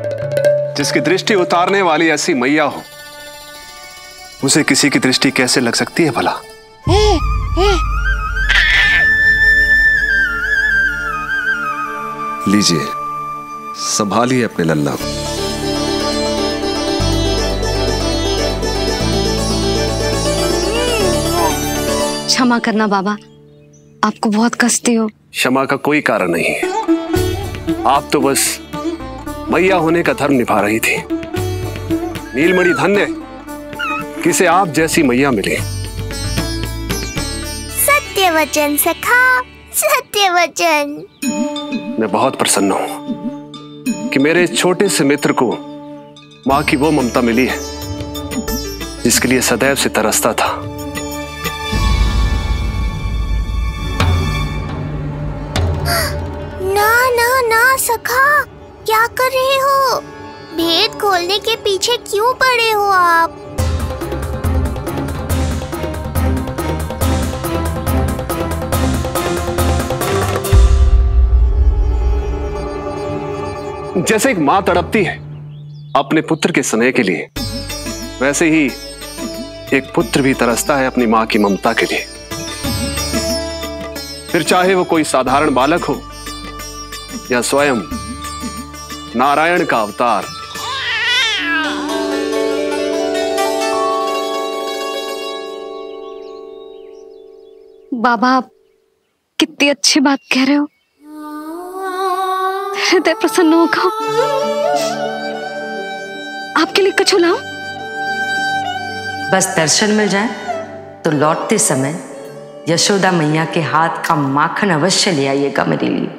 जिसकी दृष्टि उतारने वाली ऐसी मैया हो, उसे किसी की दृष्टि कैसे लग सकती है भला? लीजिए, संभालिए अपने लल्ला को। क्षमा करना बाबा, आपको बहुत कष्ट हो। क्षमा का कोई कारण नहीं है, आप तो बस मैया होने का धर्म निभा रही थी। नीलमणि धन्य किसे आप जैसी मैया मिले। सत्य वचन सखा, सत्य वचन। मैं बहुत प्रसन्न हूँ कि मेरे छोटे से मित्र को माँ की वो ममता मिली है जिसके लिए सदैव से तरसता था। सखा क्या कर रहे हो? भेद खोलने के पीछे क्यों पड़े हो आप? जैसे एक माँ तड़पती है अपने पुत्र के स्नेह के लिए, वैसे ही एक पुत्र भी तरसता है अपनी माँ की ममता के लिए। फिर चाहे वो कोई साधारण बालक हो या स्वयं नारायण का अवतार। बाबा आप कितनी अच्छी बात कह रहे हो, हृदय प्रसन्न होगा। आपके लिए कुछ लाऊं? बस दर्शन मिल जाए तो लौटते समय यशोदा मैया के हाथ का माखन अवश्य ले आइएगा मेरे लिए।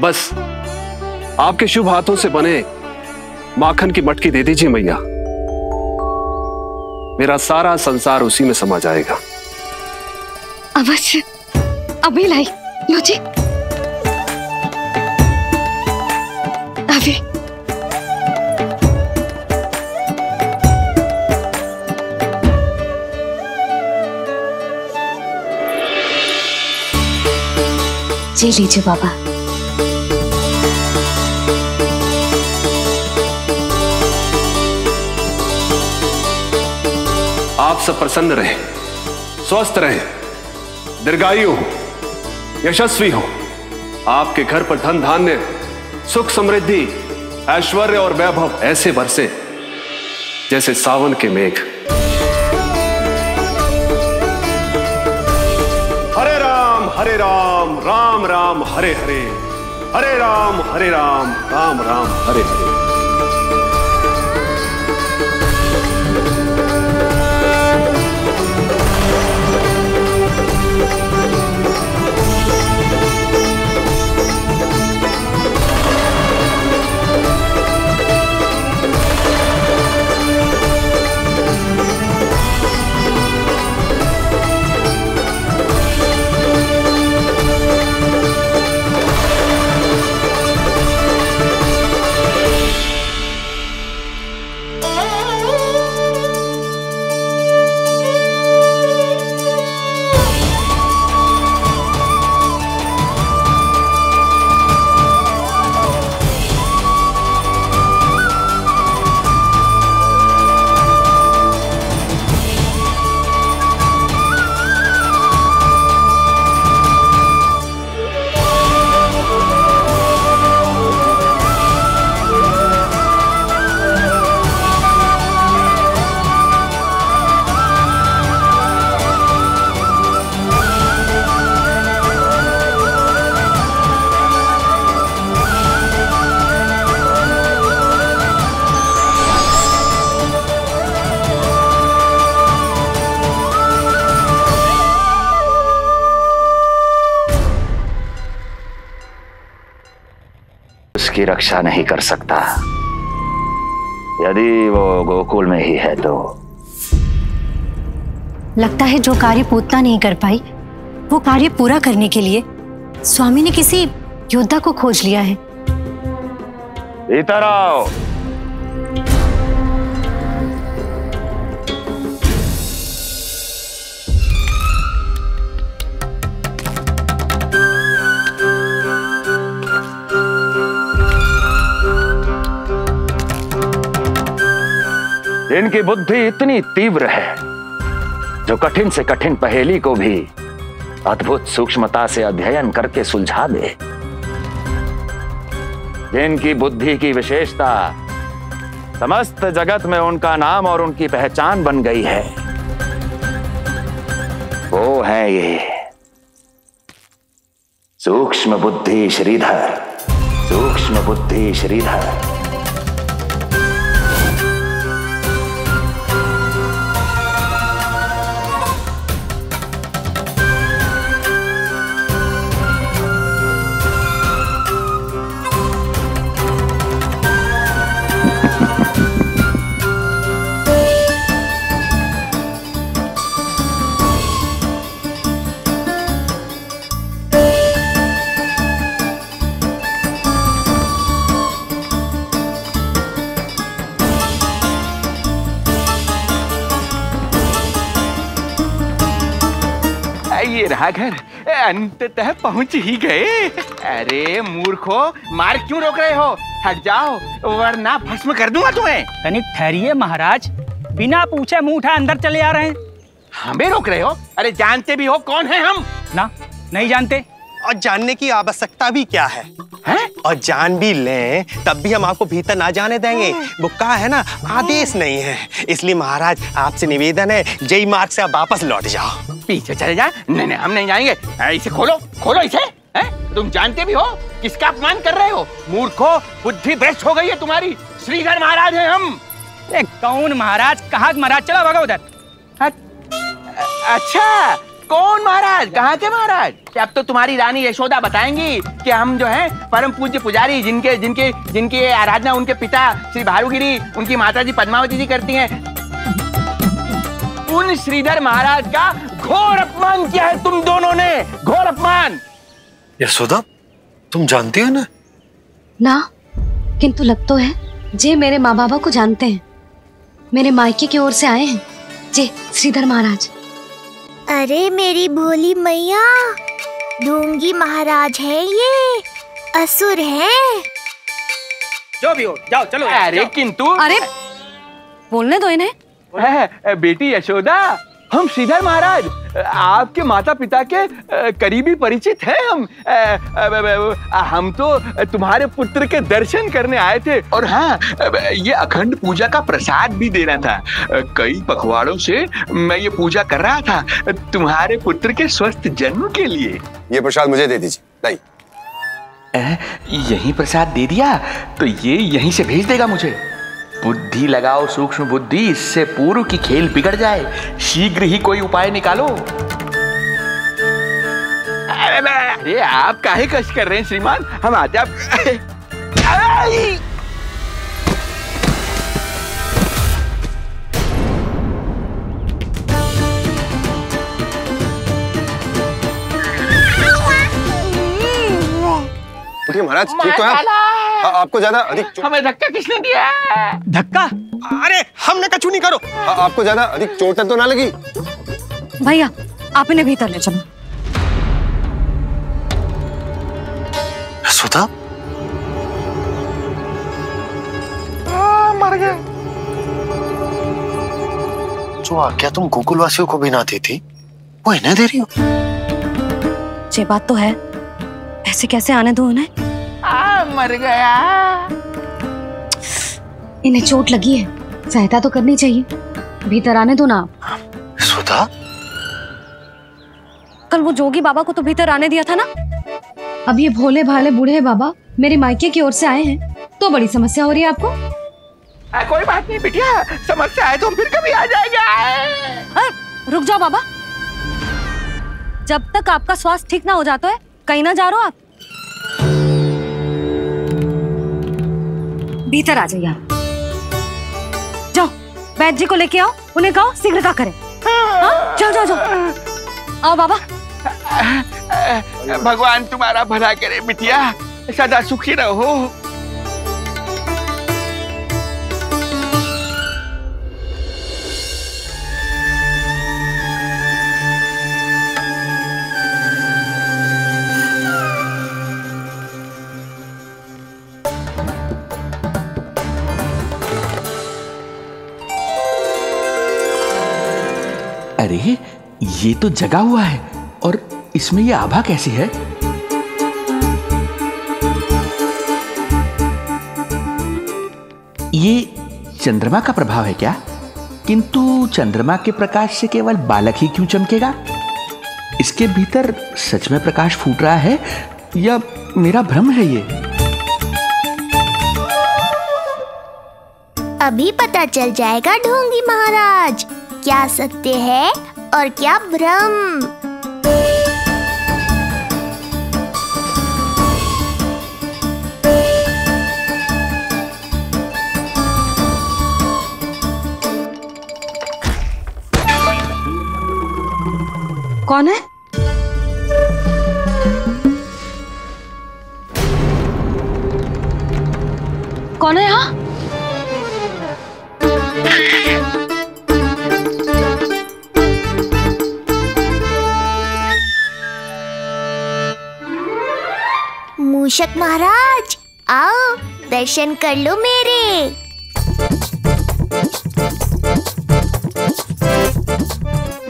बस आपके शुभ हाथों से बने माखन की मटकी दे दीजिए मैया, मेरा सारा संसार उसी में समा जाएगा। अवश्य, अभी लाई लो जी। अभी जी लीजिए बाबा। आप सब प्रसन्न रहें, स्वस्थ रहें, दीर्घायु हो, यशस्वी हो। आपके घर पर धन धान्य, सुख समृद्धि, ऐश्वर्य और वैभव ऐसे बरसे जैसे सावन के मेघ। हरे राम राम राम हरे हरे, हरे राम राम राम हरे हरे। रक्षा नहीं कर सकता। यदि वो गोकुल में ही है तो। लगता है जो कार्य पूतना नहीं कर पाई वो कार्य पूरा करने के लिए स्वामी ने किसी योद्धा को खोज लिया है। इधर आओ। इनकी बुद्धि इतनी तीव्र है जो कठिन से कठिन पहेली को भी अद्भुत सूक्ष्मता से अध्ययन करके सुलझा दे। जिनकी बुद्धि की विशेषता समस्त जगत में उनका नाम और उनकी पहचान बन गई है, वो है ये सूक्ष्म बुद्धि श्रीधर। सूक्ष्म बुद्धि श्रीधर। घर अंततः पहुंच ही गए। अरे मूर्खो, मार्ग क्यों रोक रहे हो? हट जाओ वरना भस्म कर दूंगा तुम्हें। तनिक ठहरिए महाराज, बिना पूछे मुंह उठा अंदर चले आ रहे हैं। हमें रोक रहे हो? अरे जानते भी हो कौन है हम? ना, नहीं जानते। और जानने की आवश्यकता भी क्या है? और जान भी लें तब भी हम आपको भीतर ना जाने देंगे। वो कहा है ना, आदेश नहीं है। इसलिए महाराज आपसे निवेदन है, जय मार्ग से आप वापस लौट जाओ। पीछे चले जाए? नहीं नहीं, हम नहीं जाएंगे। इसे खोलो, खोलो इसे। तुम जानते भी हो किसका अपमान कर रहे हो? मूर्खो, बुद्धि भ्रष्ट हो गई है तुम्हारी। श्रीधर महाराज हैं हम। कौन महाराज? कहाँ महाराज? चलो भागो उधर। अच्छा, कौन महाराज? कहाँ के महाराज? अब तो तुम्हारी रानी यशोदा बताएंगी कि हम जो हैं परम पूज्य पुजारी, जिनके जिनके जिनकी आराधना उनके पिता श्री भारूगिरी, उनकी माता जी पद्मावती जी करती हैं, उन श्रीधर महाराज का घोर अपमान किया है तुम दोनों ने। घोर अपमान। यशोदा, तुम जानती हो ना? ना, किंतु लगता है जे मेरे माँ बाबा को जानते हैं। मेरे मायके की ओर से आए हैं जे श्रीधर महाराज। अरे मेरी भोली मैया, ढोंगी महाराज है ये, असुर है। जो भी हो, जाओ चलो। अरे किंतु, अरे बोलने दो इन्हें। बेटी यशोदा, हम श्रीधर महाराज आपके माता पिता के करीबी परिचित हैं हम। हम तो तुम्हारे पुत्र के दर्शन करने आए थे। और हाँ, ये अखंड पूजा का प्रसाद भी देना था। कई पखवाड़ों से मैं ये पूजा कर रहा था तुम्हारे पुत्र के स्वस्थ जन्म के लिए। ये प्रसाद मुझे दे दीजिए। नहीं, यही प्रसाद दे दिया तो ये यहीं से भेज देगा मुझे। बुद्धि लगाओ सूक्ष्म बुद्धि, इससे पूर्व की खेल बिगड़ जाए। शीघ्र ही कोई उपाय निकालो। अरे आप काहे कष्ट कर रहे हैं श्रीमान, हम आते हैं। उठिए महाराज, ठीक तो है। आपको ज्यादा अधिक हमें धक्का किसने दिया? धक्का? अरे हमने कछु नहीं करो। आपको ज्यादा अधिक चोट तो ना लगी? भैया आप इन्हें भीतर ले चलो। सुधा मर गए। जो आज्ञा तुम गोकुलवासियों को भी ना देती वो इन्हें दे रही हो। ये बात तो है, ऐसे कैसे आने दो उन्हें। मर गया। इन्हें चोट लगी है, सहायता तो करनी चाहिए। भीतर आने दो ना। सुधा, कल वो जोगी बाबा को तो भीतर आने दिया था ना। अब ये भोले भाले बूढ़े बाबा मेरे मायके की ओर से आए हैं तो बड़ी समस्या हो रही है आपको। कोई बात नहीं बिटिया, समस्या आए तो हम फिर कभी आ जाएंगे। रुक जाओ बाबा, जब तक आपका स्वास्थ्य ठीक ना हो जाता है कहीं ना जा रहे हो आप। भीतर आ जाओ यार, जाओ वैद्य जी को लेके आओ, उन्हें कहो शीघ्रता करें। जाओ जाओ जाओ, आओ बाबा। भगवान तुम्हारा भला करे बिटिया, सदा सुखी रहो। अरे ये तो जगा हुआ है और इसमें ये आभा कैसी है? ये चंद्रमा का प्रभाव है क्या? किंतु चंद्रमा के प्रकाश से केवल बालक ही क्यों चमकेगा? इसके भीतर सच में प्रकाश फूट रहा है या मेरा भ्रम है? ये अभी पता चल जाएगा ढोंगी महाराज, क्या सत्य है और क्या भ्रम। कौन है? कौन है यहाँ? मूषक महाराज आओ दर्शन कर लो मेरे।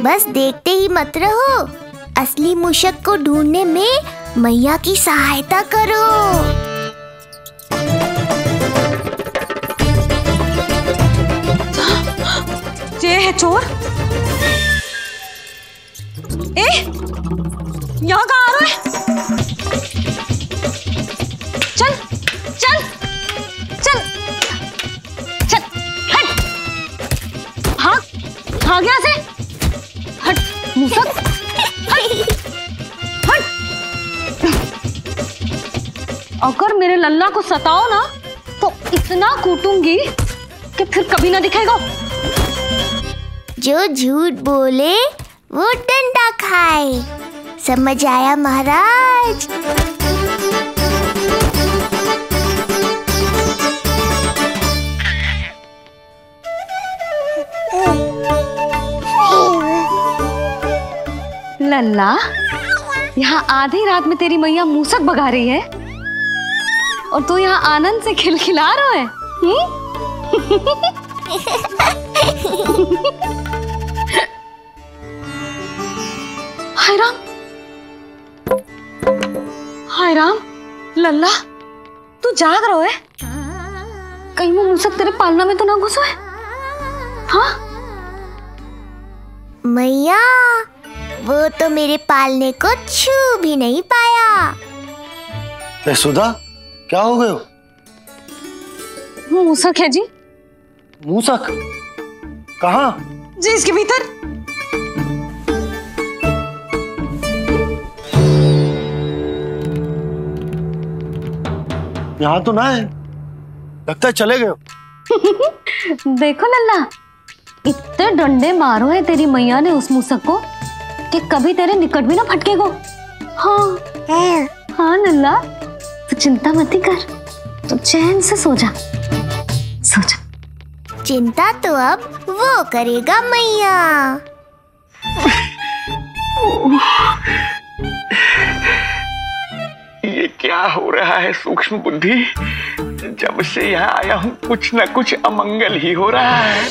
बस देखते ही मत रहो, असली मूषक को ढूंढने में मैया की सहायता करो। ये है चोर। ए, यहाँ कहाँ आ रहा है? चल चल चल चल, हट। हाँ भाग यहाँ से, मूषक हट। अगर मेरे लल्ला को सताओ ना तो इतना कूटूंगी कि फिर कभी ना दिखेगा। जो झूठ बोले वो डंडा खाए, समझ आया महाराज? लल्ला, यहाँ आधी रात में तेरी मैया मूसक भगा रही है और तू यहाँ आनंद से खिलखिला रहा है। हाय राम, लल्ला तू जाग रहा है? कहीं वो मूसक तेरे पालना में तो ना घुसो है? हाँ मैया, वो तो मेरे पालने को छू भी नहीं पाया। सुधा क्या हो गए हो? मूसक है जी। मूसक कहाँ? जी इसके भीतर। यहाँ तो ना है, लगता है चले गए हो। देखो लल्ला, इतने डंडे मारो है तेरी मैया ने उस मूसक को कि कभी तेरे निकट भी ना फटकेगो। हाँ हाँ लल्ला, तू चिंता मत कर, तू चैन से सो जा, सो जा। चिंता तो अब वो करेगा मैया। ये क्या हो रहा है सूक्ष्म बुद्धि? जब से यहाँ आया हूँ कुछ ना कुछ अमंगल ही हो रहा है।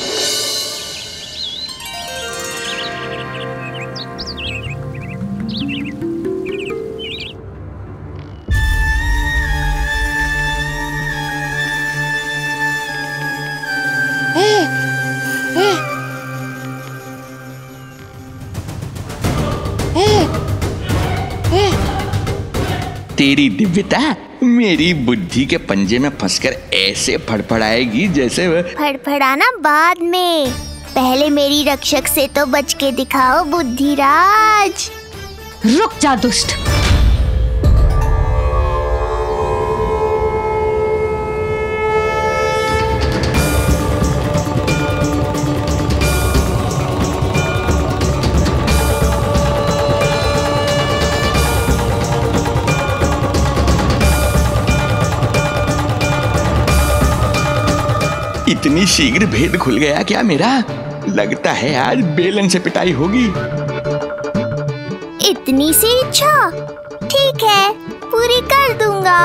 तेरी दिव्यता मेरी बुद्धि के पंजे में फंसकर ऐसे फड़फड़ाएगी जैसे। फड़फड़ाना बाद में, पहले मेरी रक्षक से तो बच के दिखाओ बुद्धिराज। रुक जा दुष्ट। इतनी शीघ्र भेद खुल गया क्या मेरा? लगता है आज बेलन से पिटाई होगी। इतनी सी इच्छा, ठीक है, पूरी कर दूंगा।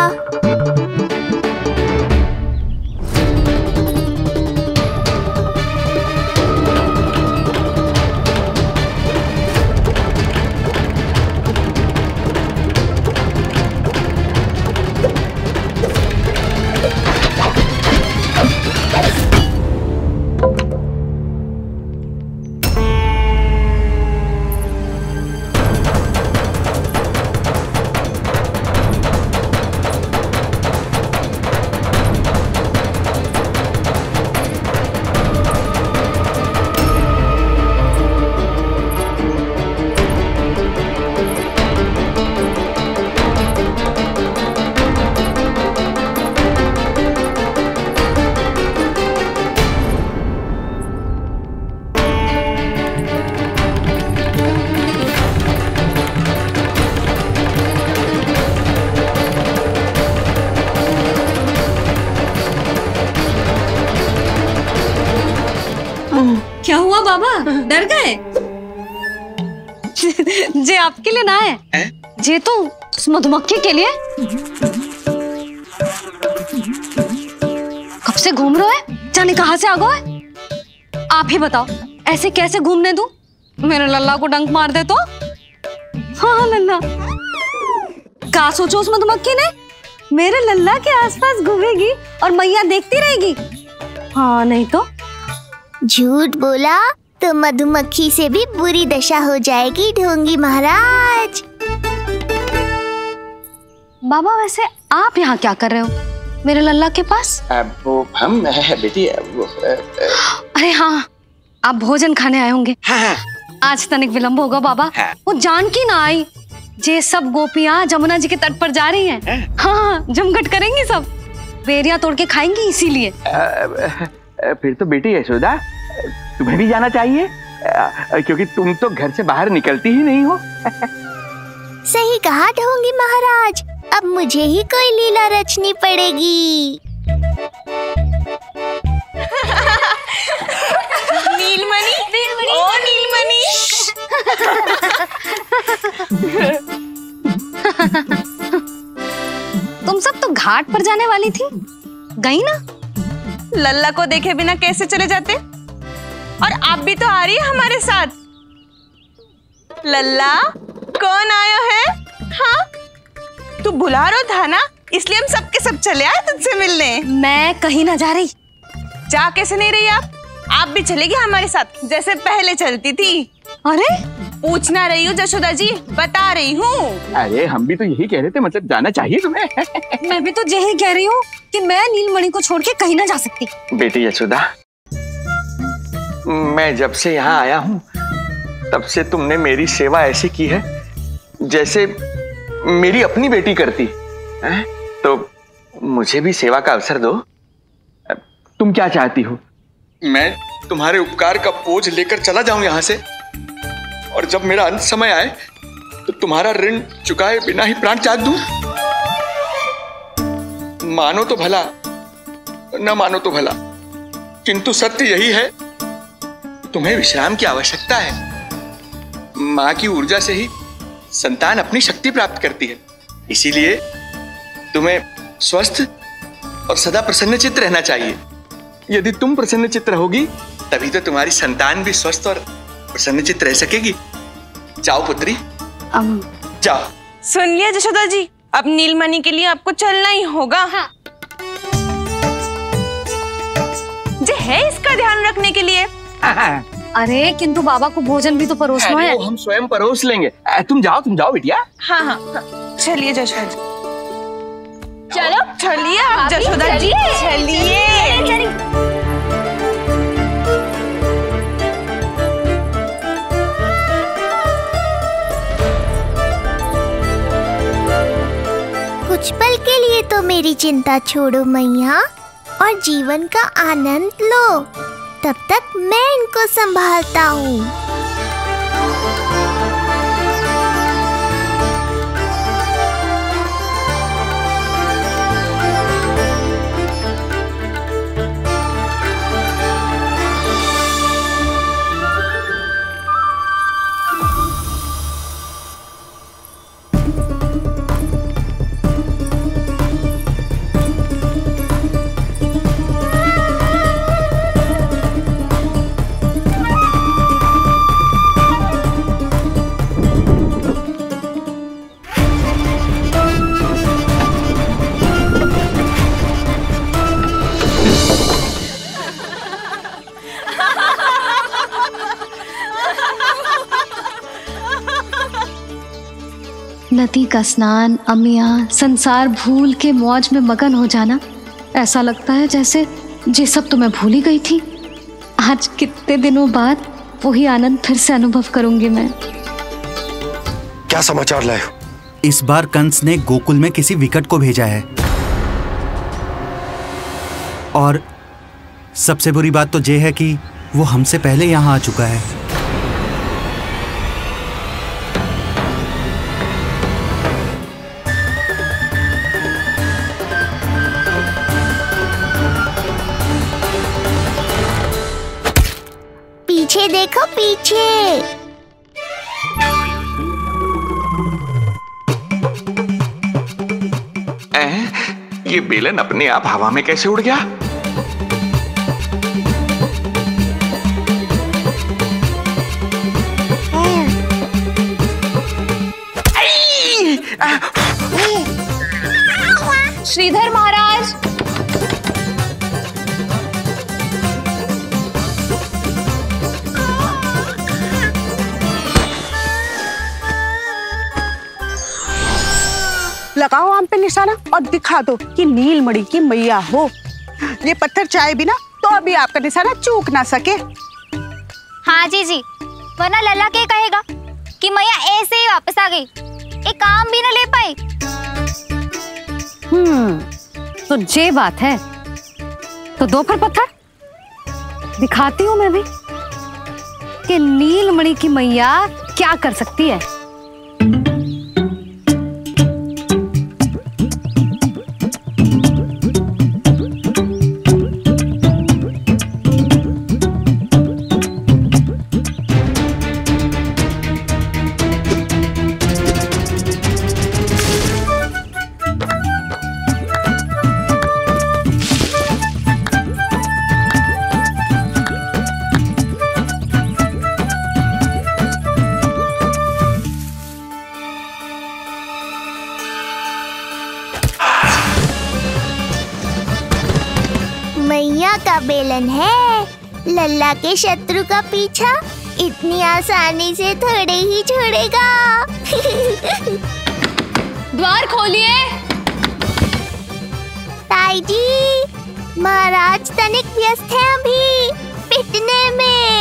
डर गए? जे आपके लिए ना है ए? जे तो उस मधुमक्खी के लिए। कब से घूम रहे हो? जाने कहां से आ गए? आप ही बताओ, ऐसे कैसे घूमने दूं? मेरे लल्ला को डंक मार दे तो। हाँ लल्ला, क्या सोचो उस मधुमक्खी ने? मेरे लल्ला के आसपास घूमेगी और मैया देखती रहेगी। हाँ नहीं तो। झूठ बोला तो मधुमक्खी से भी बुरी दशा हो जाएगी ढोंगी महाराज। बाबा वैसे आप यहाँ क्या कर रहे हो मेरे लल्ला के पास? वो हम बेटी वो अरे हाँ, आप भोजन खाने आए होंगे। हाँ। आज तनिक विलम्ब होगा बाबा। हाँ। वो जानकी ना आई, जे सब गोपियाँ जमुना जी के तट पर जा रही हैं। हाँ, जमघट करेंगी, सब बेरिया तोड़ के खाएंगी, इसीलिए। फिर तो बेटी यशोदा तुम्हें भी जाना चाहिए, क्योंकि तुम तो घर से बाहर निकलती ही नहीं हो। सही कहा ढोंगी महाराज, अब मुझे ही कोई लीला रचनी पड़ेगी। नीलमणि, नीलमणि, ओ नीलमणि। तुम सब तो घाट पर जाने वाली थी, गई ना? लल्ला को देखे बिना कैसे चले जाते? और आप भी तो आ रही है हमारे साथ। लल्ला कौन आया है? हाँ, तू बुला रहा था ना, इसलिए हम सबके सब चले आए तुझसे मिलने। मैं कहीं ना जा रही। जा कैसे नहीं रही आप भी चलेगी हमारे साथ, जैसे पहले चलती थी। अरे पूछना रही हूँ यशोदा जी, बता रही हूँ। अरे हम भी तो यही कह रहे थे, मतलब जाना चाहिए तुम्हें। मैं भी तो यही कह रही हूँ कि मैं नीलमणि को छोड़ के कहीं ना जा सकती। बेटी यशोदा, मैं जब से यहाँ आया हूँ तब से तुमने मेरी सेवा ऐसी की है जैसे मेरी अपनी बेटी करती है, तो मुझे भी सेवा का अवसर दो। तुम क्या चाहती हो? मैं तुम्हारे उपकार का बोझ लेकर चला जाऊं यहाँ से, और जब मेरा अंत समय आए तो तुम्हारा ऋण चुकाए बिना ही प्राण त्याग दूं। मानो तो भला, न मानो तो भला, किंतु सत्य यही है, तुम्हें विश्राम की आवश्यकता है। मां की ऊर्जा से ही संतान अपनी शक्ति प्राप्त करती है, इसीलिए तुम्हें स्वस्थ और सदा प्रसन्नचित्त रहना चाहिए। यदि तुम प्रसन्नचित्त रहोगी तभी तो तुम्हारी संतान भी स्वस्थ और प्रसन्नचित्त रह सकेगी। जाओ पुत्री, जाओ। सुन लिया यशोदा जी, अब नीलमणि के लिए आपको चलना ही होगा। हाँ। जे है इसका ध्यान रखने के लिए। अरे किंतु बाबा को भोजन भी तो परोसना है। हम स्वयं परोस लेंगे, तुम जाओ बिटिया। हाँ हाँ, चलिए यशोदा जी, चलो चलिए आप यशोदा जी, चलिए। कुछ पल के लिए तो मेरी चिंता छोड़ो मैया, और जीवन का आनंद लो, तब तक मैं इनको संभालता हूँ। नदी का स्नान, अम्मियाँ, संसार भूल के मौज में मगन हो जाना, ऐसा लगता है जैसे ये सब तो मैं भूल ही गई थी। आज कितने दिनों बाद वही आनंद फिर से अनुभव करूंगी मैं। क्या समाचार लाए हो? इस बार कंस ने गोकुल में किसी विकट को भेजा है, और सबसे बुरी बात तो ये है कि वो हमसे पहले यहाँ आ चुका है। पीछे देखो, पीछे। ये बेलन अपने आप हवा में कैसे उड़ गया? श्रीधर महाराज, लगाओ आम पे निशाना और दिखा दो कि नील मणि की मैया हो। ये पत्थर चाहे बिना तो अभी आपका निशाना चूक ना सके। हाँ जी, वरना लला के कहेगा कि मैया ऐसे ही वापस आ गई, एक आम भी ना ले पाई। तो ये बात है तो दो पर पत्थर दिखाती हूँ मैं भी कि नील मणि की मैया क्या कर सकती है। बेलन है लल्ला के शत्रु का पीछा इतनी आसानी से थोड़े ही छोड़ेगा। द्वार खोलिए। ताई जी, महाराज तनिक व्यस्त है अभी पिटने में।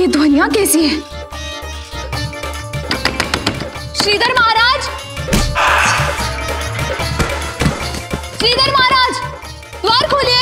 ये ध्वनियाँ कैसी है? श्रीधर महाराज, श्रीधर महाराज, द्वार खोलिए।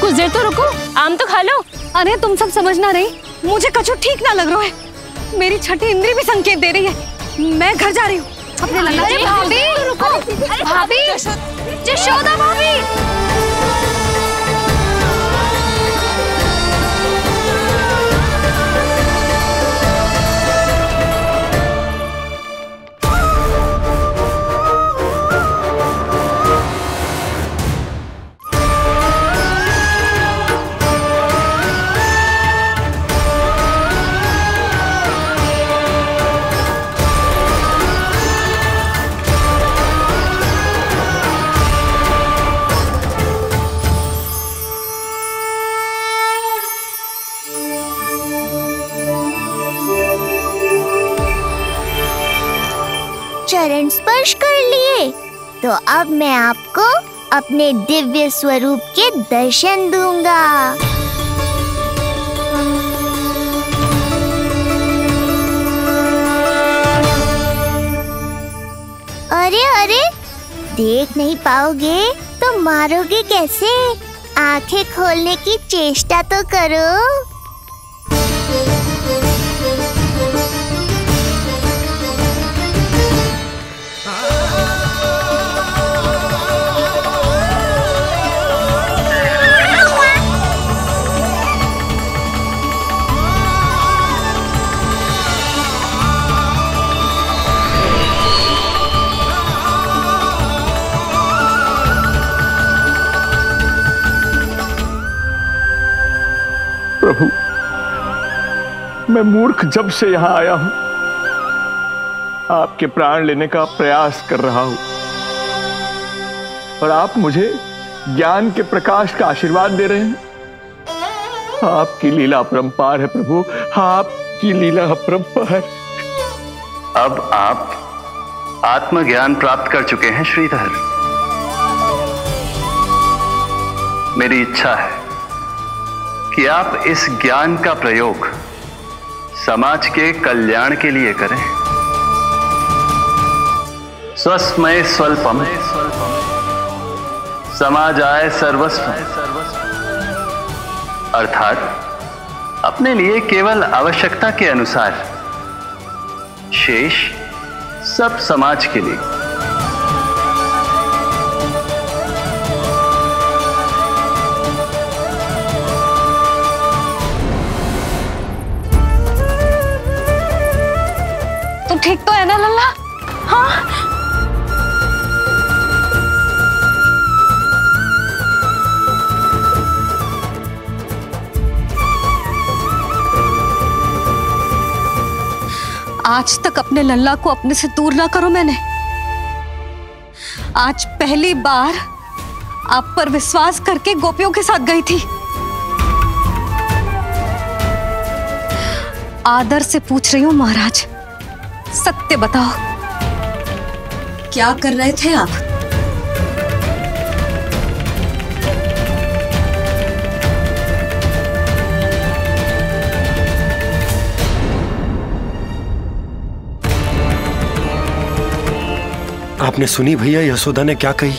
कुछ देर तो रुको, आम तो खा लो। अरे तुम सब समझना नहीं, मुझे कछु ठीक ना लग रहा है। मेरी छठी इंद्री भी संकेत दे रही है। मैं घर जा रही हूँ। अरे भाभी रुको, अरे भाभी, जशोदा भाभी। चरण स्पर्श कर लिए तो अब मैं आपको अपने दिव्य स्वरूप के दर्शन दूंगा। अरे देख नहीं पाओगे तो मारोगे कैसे? आंखें खोलने की चेष्टा तो करो। मैं मूर्ख जब से यहां आया हूं, आपके प्राण लेने का प्रयास कर रहा हूं और आप मुझे ज्ञान के प्रकाश का आशीर्वाद दे रहे हैं। आपकी लीला अपरंपार है प्रभु, आपकी लीला अपरंपार। अब आप आत्मज्ञान प्राप्त कर चुके हैं श्रीधर। मेरी इच्छा है कि आप इस ज्ञान का प्रयोग समाज के कल्याण के लिए करें। स्वस्मय स्वल्पम समाजाय सर्वस्व, अर्थात अपने लिए केवल आवश्यकता के अनुसार, शेष सब समाज के लिए। तो ठीक तो है ना लल्ला? हाँ आज तक अपने लल्ला को अपने से दूर ना करो। मैंने आज पहली बार आप पर विश्वास करके गोपियों के साथ गई थी। आदर से पूछ रही हूं महाराज, सत्य बताओ, क्या कर रहे थे आप? आपने सुनी भैया यशोदा ने क्या कही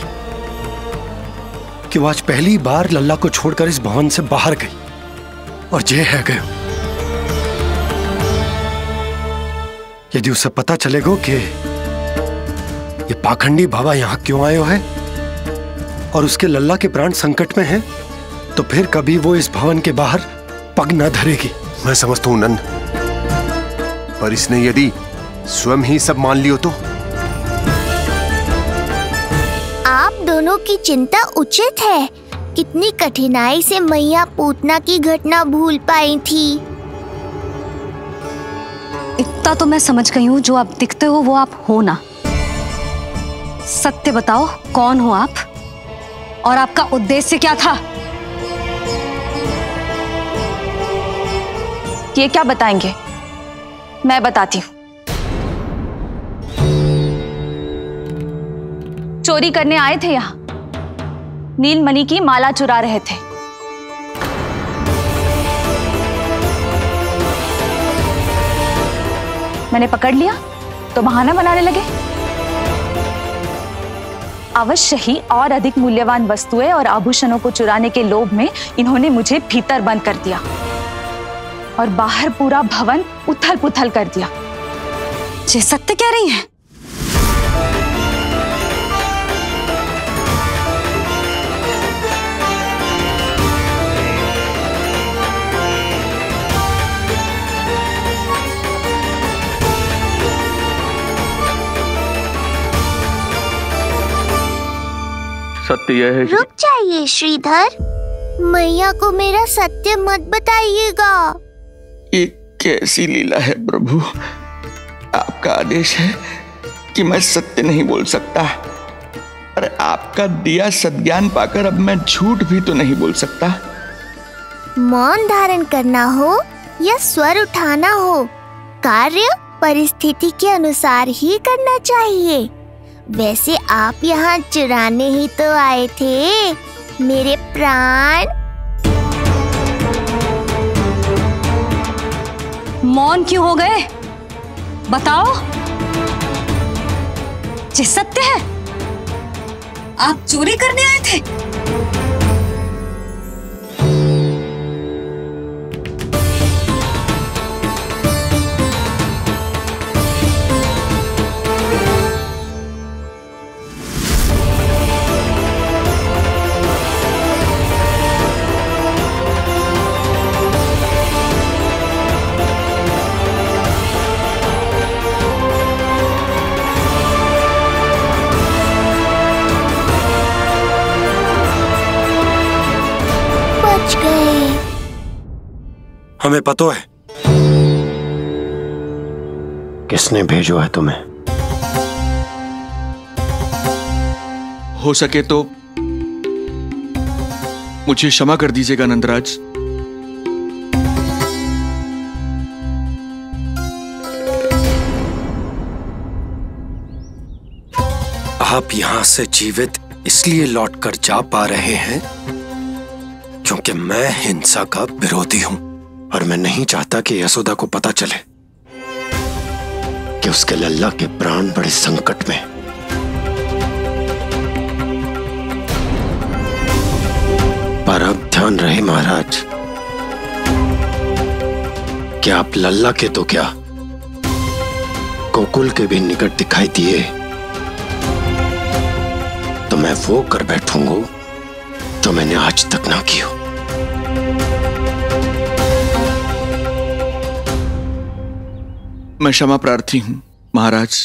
कि वो आज पहली बार लल्ला को छोड़कर इस भवन से बाहर गई और जे है गए। यदि उसे पता चलेगा कि ये पाखंडी बाबा यहां क्यों आयो है और उसके लल्ला के प्राण संकट में हैं, तो फिर कभी वो इस भवन के बाहर पग न धरेगी। मैं समझता हूं नंद, पर इसने यदि स्वयं ही सब मान लियो तो? आप दोनों की चिंता उचित है। कितनी कठिनाई से मैया पूतना की घटना भूल पाई थी। इतना तो मैं समझ गई हूँ, जो आप दिखते हो वो आप हो ना। सत्य बताओ, कौन हो आप और आपका उद्देश्य क्या था? ये क्या बताएंगे, मैं बताती हूँ। चोरी करने आए थे, यहाँ नीलमणि की माला चुरा रहे थे। मैंने पकड़ लिया तो बहाना बनाने लगे। अवश्य ही और अधिक मूल्यवान वस्तुएं और आभूषणों को चुराने के लोभ में इन्होंने मुझे भीतर बंद कर दिया और बाहर पूरा भवन उथल पुथल कर दिया। ये सत्य कह रही है? सत्य यह है। रुक जाइए श्रीधर, मैया को मेरा सत्य मत बताइएगा। ये कैसी लीला है प्रभु? आपका आदेश है कि मैं सत्य नहीं बोल सकता, पर आपका दिया सद्ज्ञान पाकर अब मैं झूठ भी तो नहीं बोल सकता। मौन धारण करना हो या स्वर उठाना हो, कार्य परिस्थिति के अनुसार ही करना चाहिए। वैसे आप यहाँ चुराने ही तो आए थे मेरे प्राण। मौन क्यों हो गए, बताओ, ये सत्य है? आप चोरी करने आए थे? हमें पता है किसने भेजो है तुम्हें? हो सके तो मुझे क्षमा कर दीजिएगा नंदराज। आप यहां से जीवित इसलिए लौट कर जा पा रहे हैं क्योंकि मैं हिंसा का विरोधी हूं और मैं नहीं चाहता कि यशोदा को पता चले कि उसके लल्ला के प्राण बड़े संकट में। पर अब ध्यान रहे महाराज कि आप लल्ला के तो क्या गोकुल के भी निकट दिखाई दिए तो मैं वो कर बैठूंगा जो मैंने आज तक ना किया। मैं क्षमा प्रार्थी हूं महाराज।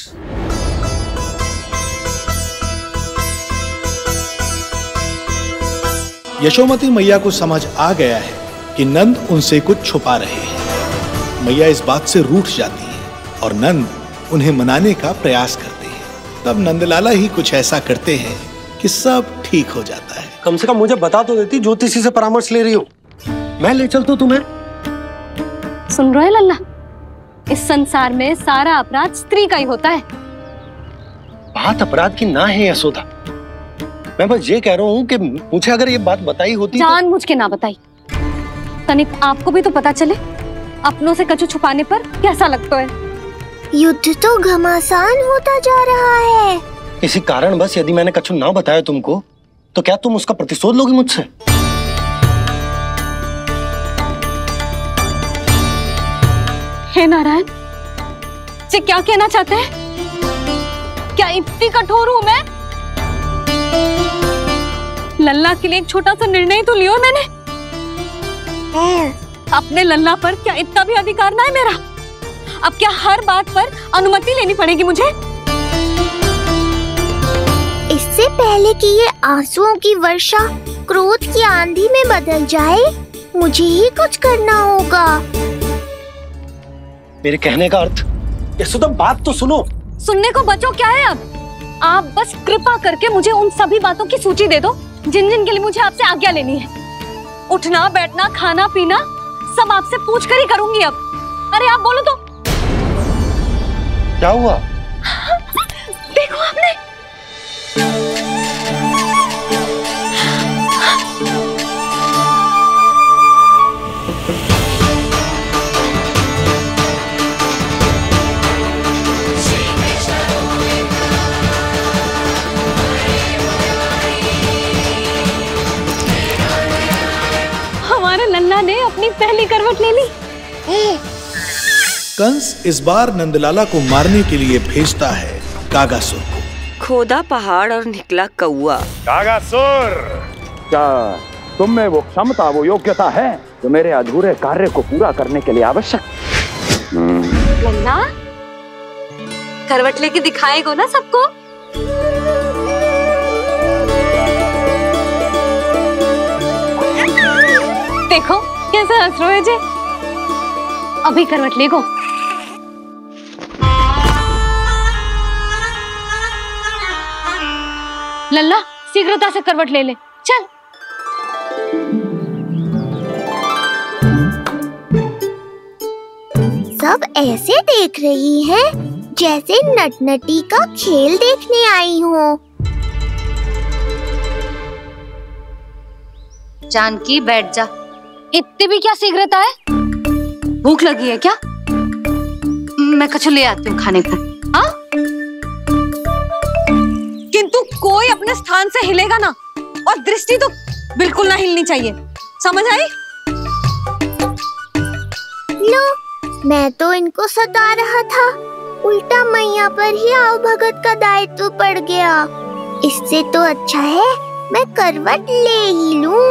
यशोमती मैया को समझ आ गया है कि नंद उनसे कुछ छुपा रहे हैं। मैया इस बात से रूठ जाती है और नंद उन्हें मनाने का प्रयास करते हैं। तब नंदलाला ही कुछ ऐसा करते हैं कि सब ठीक हो जाता है। कम से कम मुझे बता तो देती, ज्योतिषी से परामर्श ले रही हो। मैं ले चलता हूं तुम्हें। सुन रहे लल्ला, इस संसार में सारा अपराध स्त्री का ही होता है। बात अपराध की ना है यशोदा, मैं बस ये कह रहा हूँ कि मुझे अगर ये बात बताई होती जान तो... मुझ के ना बताई। तनिक आपको भी तो पता चले अपनों से कछु छुपाने पर कैसा लगता है। युद्ध तो घमासान होता जा रहा है। इसी कारण बस यदि मैंने कछु ना बताया तुमको तो क्या तुम उसका प्रतिशोध लोगी मुझसे? हे नारायण जी, क्या कहना चाहते हैं? क्या इतनी कठोर हूं मैं? लल्ला के लिए एक छोटा सा निर्णय तो लियो मैंने। अपने लल्ला पर क्या इतना भी अधिकार ना है मेरा? अब क्या हर बात पर अनुमति लेनी पड़ेगी मुझे? इससे पहले कि ये आंसुओं की वर्षा क्रोध की आंधी में बदल जाए, मुझे ही कुछ करना होगा। मेरे कहने का अर्थ, यशोदा बात तो सुनो। सुनने को बचो क्या है अब? आप बस कृपा करके मुझे उन सभी बातों की सूची दे दो जिन जिन के लिए मुझे आपसे आज्ञा लेनी है। उठना बैठना खाना पीना सब आपसे पूछ कर ही करूंगी अब। अरे आप बोलो तो। क्या हुआ? देखो आपने हमारे लल्ला ने अपनी पहली करवट ले ली। कंस इस बार नंदलाला को मारने के लिए भेजता है कागासुर को। खोदा पहाड़ और निकला कौआ। कागासुर, क्या तुम में वो क्षमता वो योग्यता है जो मेरे अधूरे कार्य को पूरा करने के लिए आवश्यक? लल्ला करवट लेके दिखाएगा ना सबको। देखो कैसे हंस रहे जी। अभी करवट लेगो। लल्ला शीघ्रता से करवट ले ले, चल। सब ऐसे देख रही है जैसे नटनटी का खेल देखने आई हो। जानकी बैठ जा। इतनी भी क्या शीघ्रता है? भूख लगी है क्या? मैं कुछ ले आती हूँ खाने को। हाँ, किंतु कोई अपने स्थान से हिलेगा ना और दृष्टि तो बिल्कुल ना हिलनी चाहिए, समझ आई? लो, मैं तो इनको सता रहा था, उल्टा मैया पर ही आव भगत का दायित्व पड़ गया। इससे तो अच्छा है मैं करवट ले ही लूं।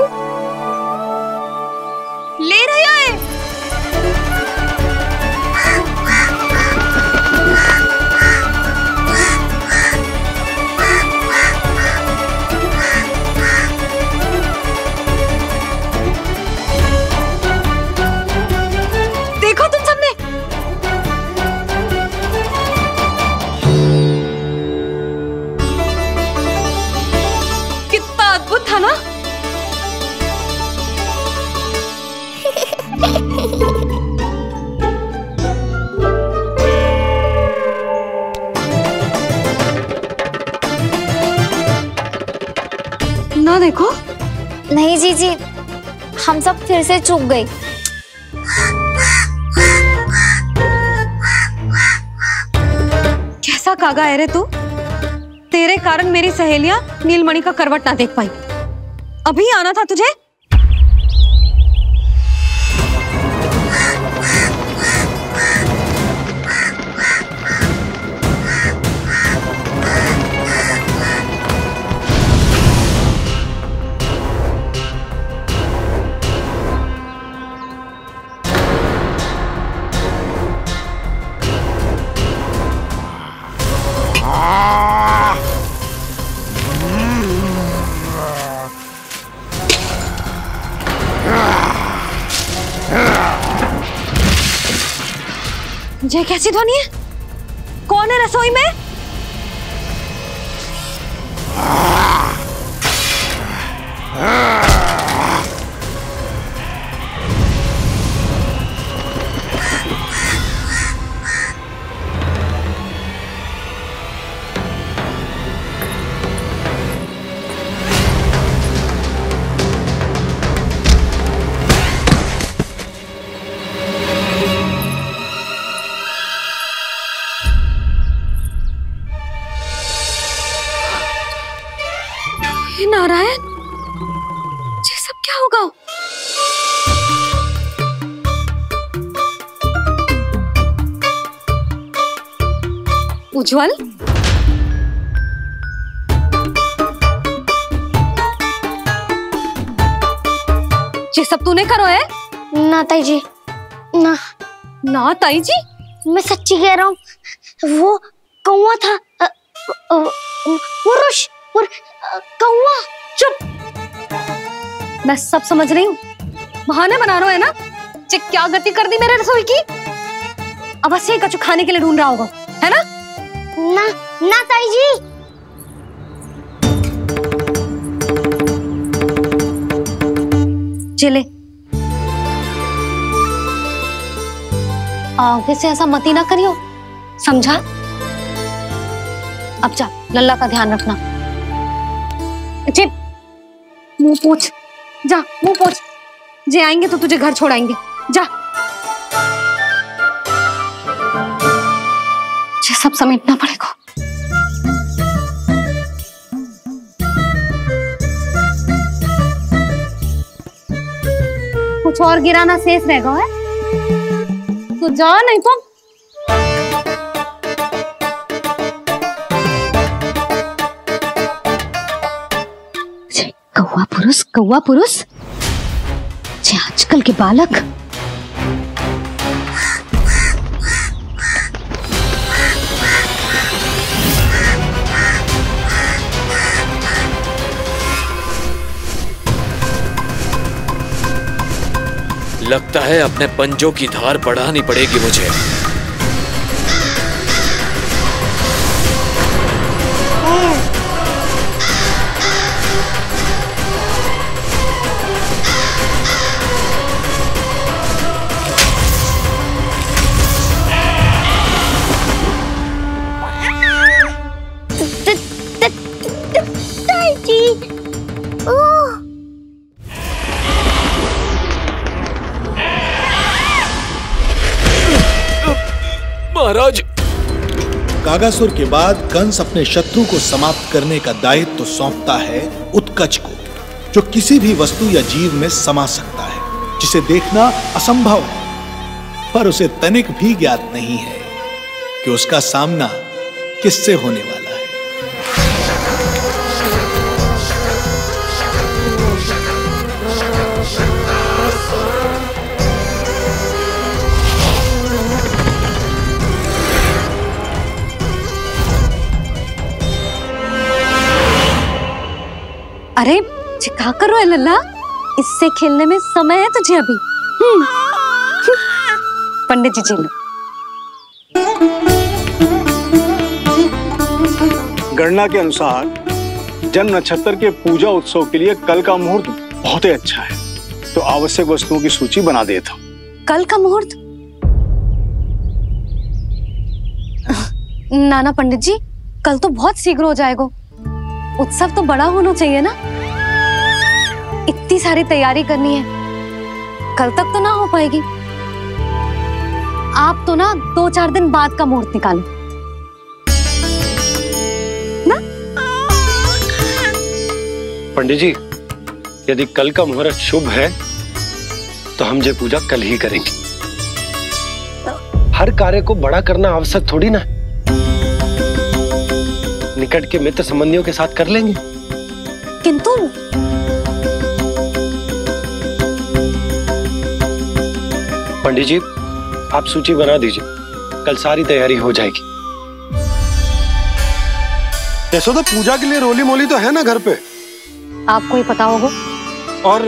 ले रही है। देखो तुम सबने देखो। नहीं जीजी, हम सब फिर से चूक गए। कैसा कागा है रे तू? तेरे कारण मेरी सहेलियां नीलमणि का करवट ना देख पाई। अभी आना था तुझे? ये कैसी ध्वनि है? कौन है रसोई में? नारायण, ये सब क्या होगा? उज्जवल, ये सब तूने करो है? ना ताई जी, ना ना ताई जी, मैं सच्ची कह रहा हूँ। वो कौवा था, वो रुश और कौवा। चुप, मैं सब समझ रही हूँ, बहाने बना रहा है ना? क्या गति कर दी मेरे रसोई की। अब बस ये कछु खाने के लिए ढूंढ रहा होगा, है ना? ना ना ताई जी, चले आगे से ऐसा मती ना करियो, समझा? अब जा, लल्ला का ध्यान रखना। मुंह पोछ, जा मुंह पोछ। जे आएंगे तो तुझे घर छोड़ाएंगे, जा। जे सब समेटना पड़ेगा। कुछ और गिराना शेष रहेगा है तो जा, नहीं तो कौवा पुरुष, कौवा पुरुष। जे आजकल के बालक, लगता है अपने पंजों की धार बढ़ानी पड़ेगी मुझे। महाराज, कागासुर के बाद कंस अपने शत्रु को समाप्त करने का दायित्व तो सौंपता है उत्कच को, जो किसी भी वस्तु या जीव में समा सकता है, जिसे देखना असंभव है। पर उसे तनिक भी ज्ञात नहीं है कि उसका सामना किससे होने वाला है। अरे क्या कर रहा है लल्ला? इससे खेलने में समय है तुझे अभी। पंडित जी लो। गणना के अनुसार जन्म नक्षत्र के पूजा उत्सव के लिए कल का मुहूर्त बहुत ही अच्छा है, तो आवश्यक वस्तुओं की सूची बना देता हूँ। कल का मुहूर्त? नाना पंडित जी, कल तो बहुत शीघ्र हो जाएगा। उत्सव तो बड़ा होना चाहिए ना। इतनी सारी तैयारी करनी है, कल तक तो ना हो पाएगी। आप तो ना 2-4 दिन बाद का मुहूर्त निकालो ना। पंडित जी, यदि कल का मुहूर्त शुभ है तो हम जय पूजा कल ही करेंगे। हर कार्य को बड़ा करना आवश्यक थोड़ी ना। निकट के मित्र संबंधियों के साथ कर लेंगे, किंतु पंडित जी आप सूची बना दीजिए, कल सारी तैयारी हो जाएगी। यशोदा, पूजा के लिए रोली मोली तो है ना घर पे, आपको ही पता होगा। और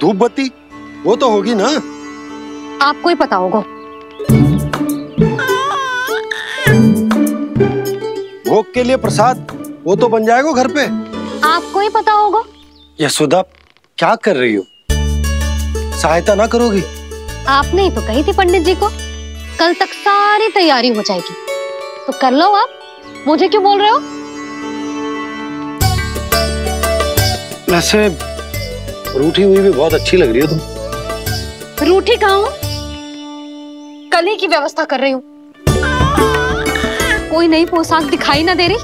धूप बत्ती वो तो होगी ना, आपको ही पता होगा। भोग के लिए प्रसाद वो तो बन जाएगा घर पे, आपको ही पता होगा। यशोदा क्या कर रही हो, सहायता ना करोगी? आपने ही तो कही थी पंडित जी को कल तक सारी तैयारी हो जाएगी, तो कर लो। आप मुझे क्यों बोल रहे हो? वैसे रूठी हुई भी बहुत अच्छी लग रही हो तुम। रूठी कहाँ हूँ, कल ही की व्यवस्था कर रही हूँ। कोई नई पोशाक दिखाई ना दे रही,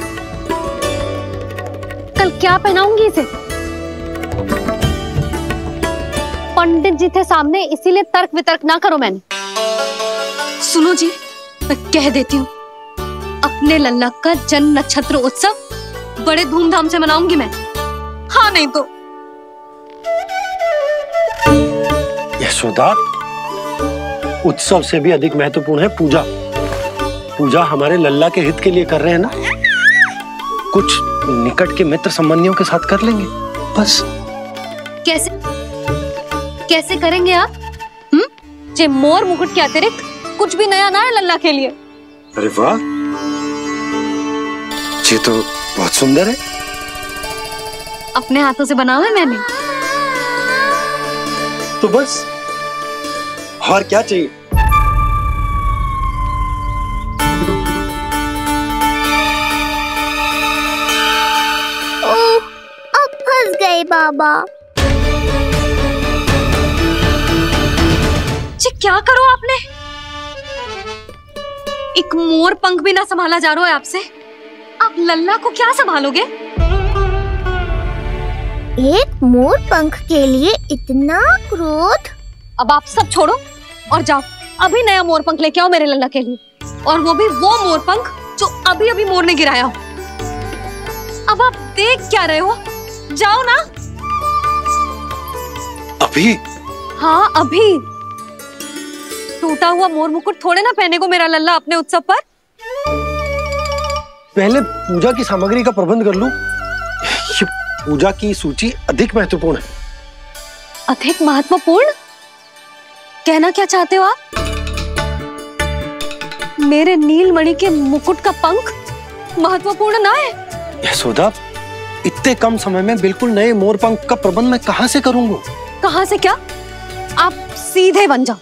कल क्या पहनाऊंगी इसे? पंडित जी थे सामने, इसीलिए तर्क वितर्क ना करो। मैंने सुनो जी, मैं कह देती हूँ, अपने लल्ला का जन्म नक्षत्र उत्सव बड़े धूमधाम से मनाऊंगी मैं। हाँ नहीं तो। यशोदा, उत्सव से भी अधिक महत्वपूर्ण है पूजा। पूजा हमारे लल्ला के हित के लिए कर रहे हैं ना, कुछ निकट के मित्र संबंधियों के साथ कर लेंगे बस। कैसे कैसे करेंगे आप? जे मोर मुकुट के अतिरिक्त कुछ भी नया ना है लल्ला के लिए। अरे वाह, ये तो बहुत सुंदर है। अपने हाथों से बना है मैंने। तो बस और क्या चाहिए? ओ, अब फंस गए बाबा। जी क्या करो आपने, एक मोर पंख भी ना संभाला जा रहा है आपसे। आप लल्ला को क्या संभालोगे? एक मोर पंख के लिए इतना क्रोध? अब आप सब छोड़ो और जाओ, अभी नया मोर पंख लेके आओ मेरे लल्ला के लिए, और वो मोर पंख जो अभी अभी मोर ने गिराया हो। अब आप देख क्या रहे हो, जाओ ना। अभी? हाँ अभी। टूटा हुआ मोर मुकुट थोड़े ना पहने को मेरा लल्ला अपने उत्सव पर। पहले पूजा की सामग्री का प्रबंध कर लूं। ये पूजा की सूची अधिक महत्वपूर्ण है। अधिक महत्वपूर्ण? कहना क्या चाहते हो आप? मेरे नीलमणि के मुकुट का पंख महत्वपूर्ण ना है? यशोदा, इतने कम समय में बिल्कुल नए मोर पंख का प्रबंध मैं कहां से करूंगा? कहां से क्या, आप सीधे बन जाओ।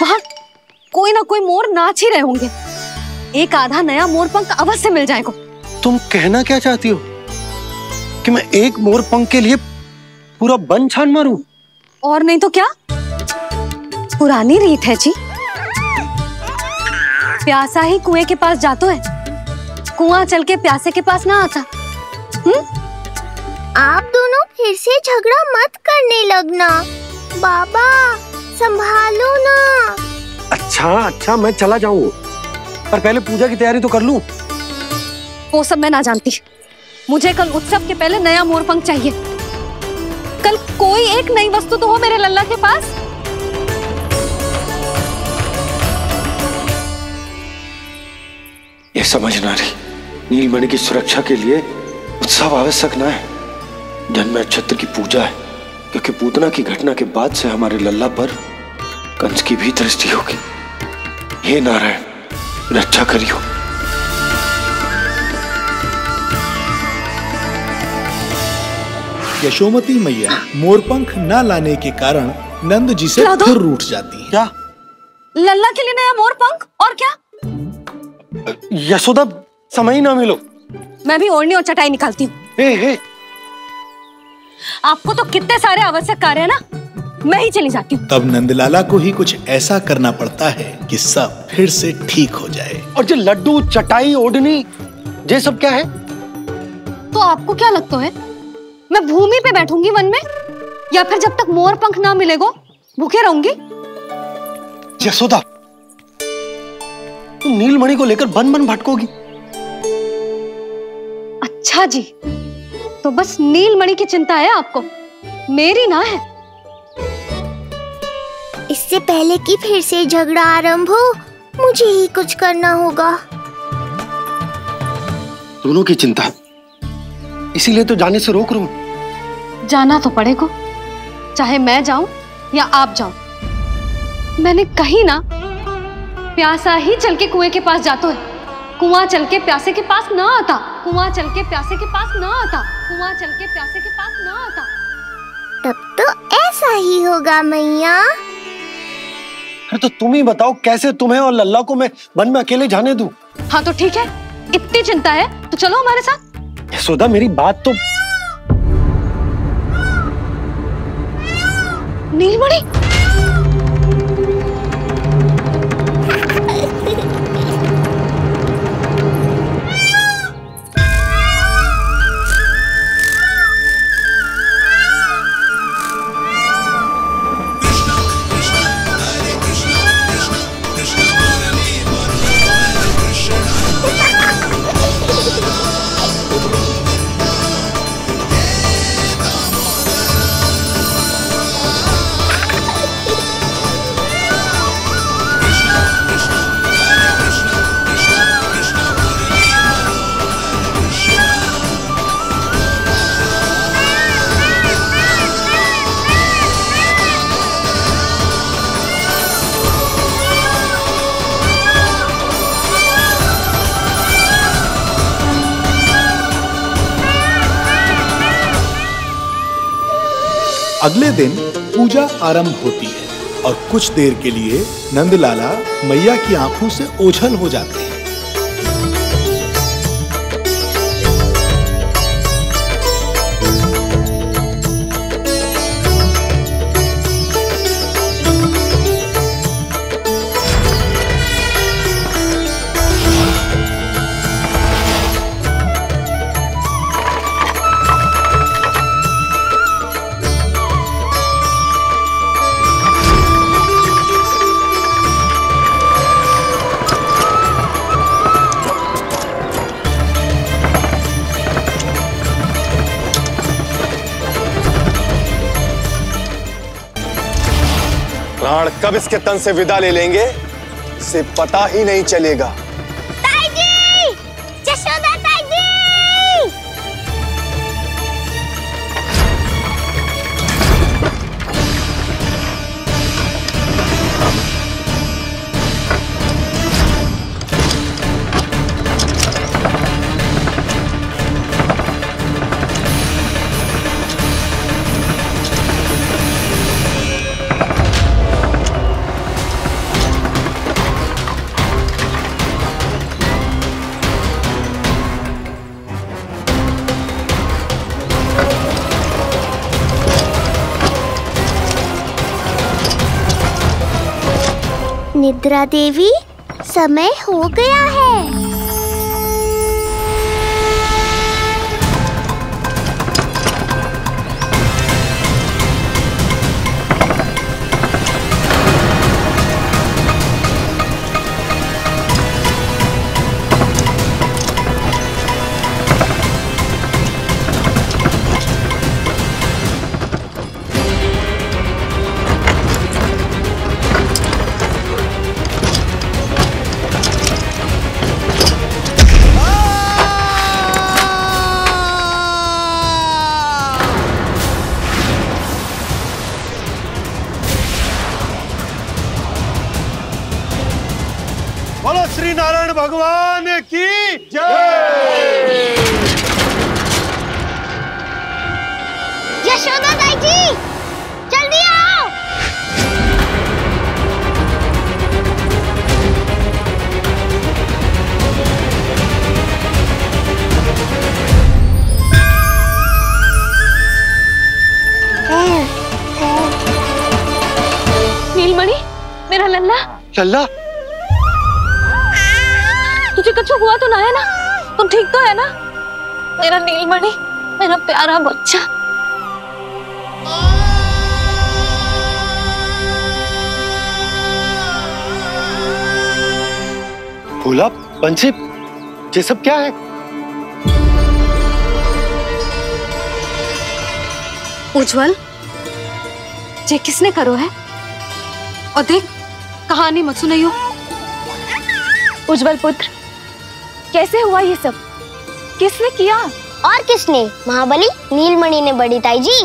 वहाँ कोई ना कोई मोर नाच ही रहे होंगे, एक आधा नया मोर पंख अवश्य मिल जाएगा। तुम कहना क्या चाहती हो, कि मैं एक मोर पंख के लिए पूरा बन छान मारूं? और नहीं तो क्या, पुरानी रीत है जी। प्यासा ही कुएं के पास जाता है, कुआं चल के प्यासे के पास ना आता। आप दोनों फिर से झगड़ा मत करने लगना बाबा, संभालो ना। अच्छा, मैं चला जाऊंगा, पर पहले पूजा की तैयारी तो कर लूं। वो सब मैं ना जानती, मुझे कल उत्सव के पहले नया मोर पंख चाहिए। कल कोई एक नई वस्तु तो हो मेरे लल्ला के पास। ये समझ ना रही, नीलमणि की सुरक्षा के लिए उत्सव आवश्यक ना है, जन्म नक्षत्र की पूजा है। क्योंकि पूतना की घटना के बाद से हमारे लल्ला पर कंस की भी दृष्टि होगी। हे नारायण, रक्षा करियो। यशोमती मैया मोरपंख न लाने के कारण नंद जी से फिर रूठ जाती है। क्या लल्ला के लिए नया मोरपंख? और क्या यशोदा, समय ही ना मिलो। मैं भी ओढ़नी और चटाई निकालती हूँ। आपको तो कितने सारे आवश्यक कार्य है ना, मैं ही चली जाती हूँ। तब नंदलाला को ही कुछ ऐसा करना पड़ता है कि सब फिर से ठीक हो जाए। और जो लड्डू, चटाई, ओढ़नी, ये सब क्या है? तो आपको क्या लगता है मैं भूमि पे बैठूंगी वन में, या फिर जब तक मोर पंख ना मिलेगा भूखे रहूंगी? यशोदा, तुम नीलमणि को लेकर बन बन भटकोगी। अच्छा जी, तो बस नीलमणि की चिंता है आपको, मेरी ना है। इससे पहले कि फिर से झगड़ा आरंभ हो, मुझे ही कुछ करना होगा। दोनों की चिंता, इसीलिए तो जाने से रोक रहा हूँ। जाना तो पड़ेगा, चाहे मैं जाऊं या आप जाओ। मैंने कही ना, प्यासा ही चल के कुएं के पास जाता है, कुआं चल के प्यासे के पास ना आता। कुआं चल के प्यासे के पास ना आता। कुआं चल के प्यासे के पास ना आता। तब तो ऐसा ही होगा मैया। अरे तो तुम ही बताओ, कैसे तुम्हें और लल्ला को मैं वन में अकेले जाने दूं? हाँ तो ठीक है, इतनी चिंता है तो चलो हमारे साथ। यशोदा मेरी बात तो। नीलमणि, अगले दिन पूजा आरंभ होती है और कुछ देर के लिए नंदलाला मैया की आंखों से ओझल हो जाते हैं। कब इसके तन से विदा ले लेंगे, इसे पता ही नहीं चलेगा। ताई जी, यशोदा ताई जी। निद्रा देवी, समय हो गया है। भगवान की जय। यशोदा ताई जी, जल्दी आओ। चल्ला, तुझे कुछ हुआ तो ना है ना? तुम ठीक तो है ना? मेरा नीलमणि, मेरा प्यारा बच्चा। भोला, बंसी, ये सब क्या है? उज्जवल, ये किसने करो है? और देख, कहानी मत सुनाइयो। उज्जवल पुत्र, कैसे हुआ ये सब? किसने किया? और किसने? महाबली नीलमणि ने, बड़ी ताई जी।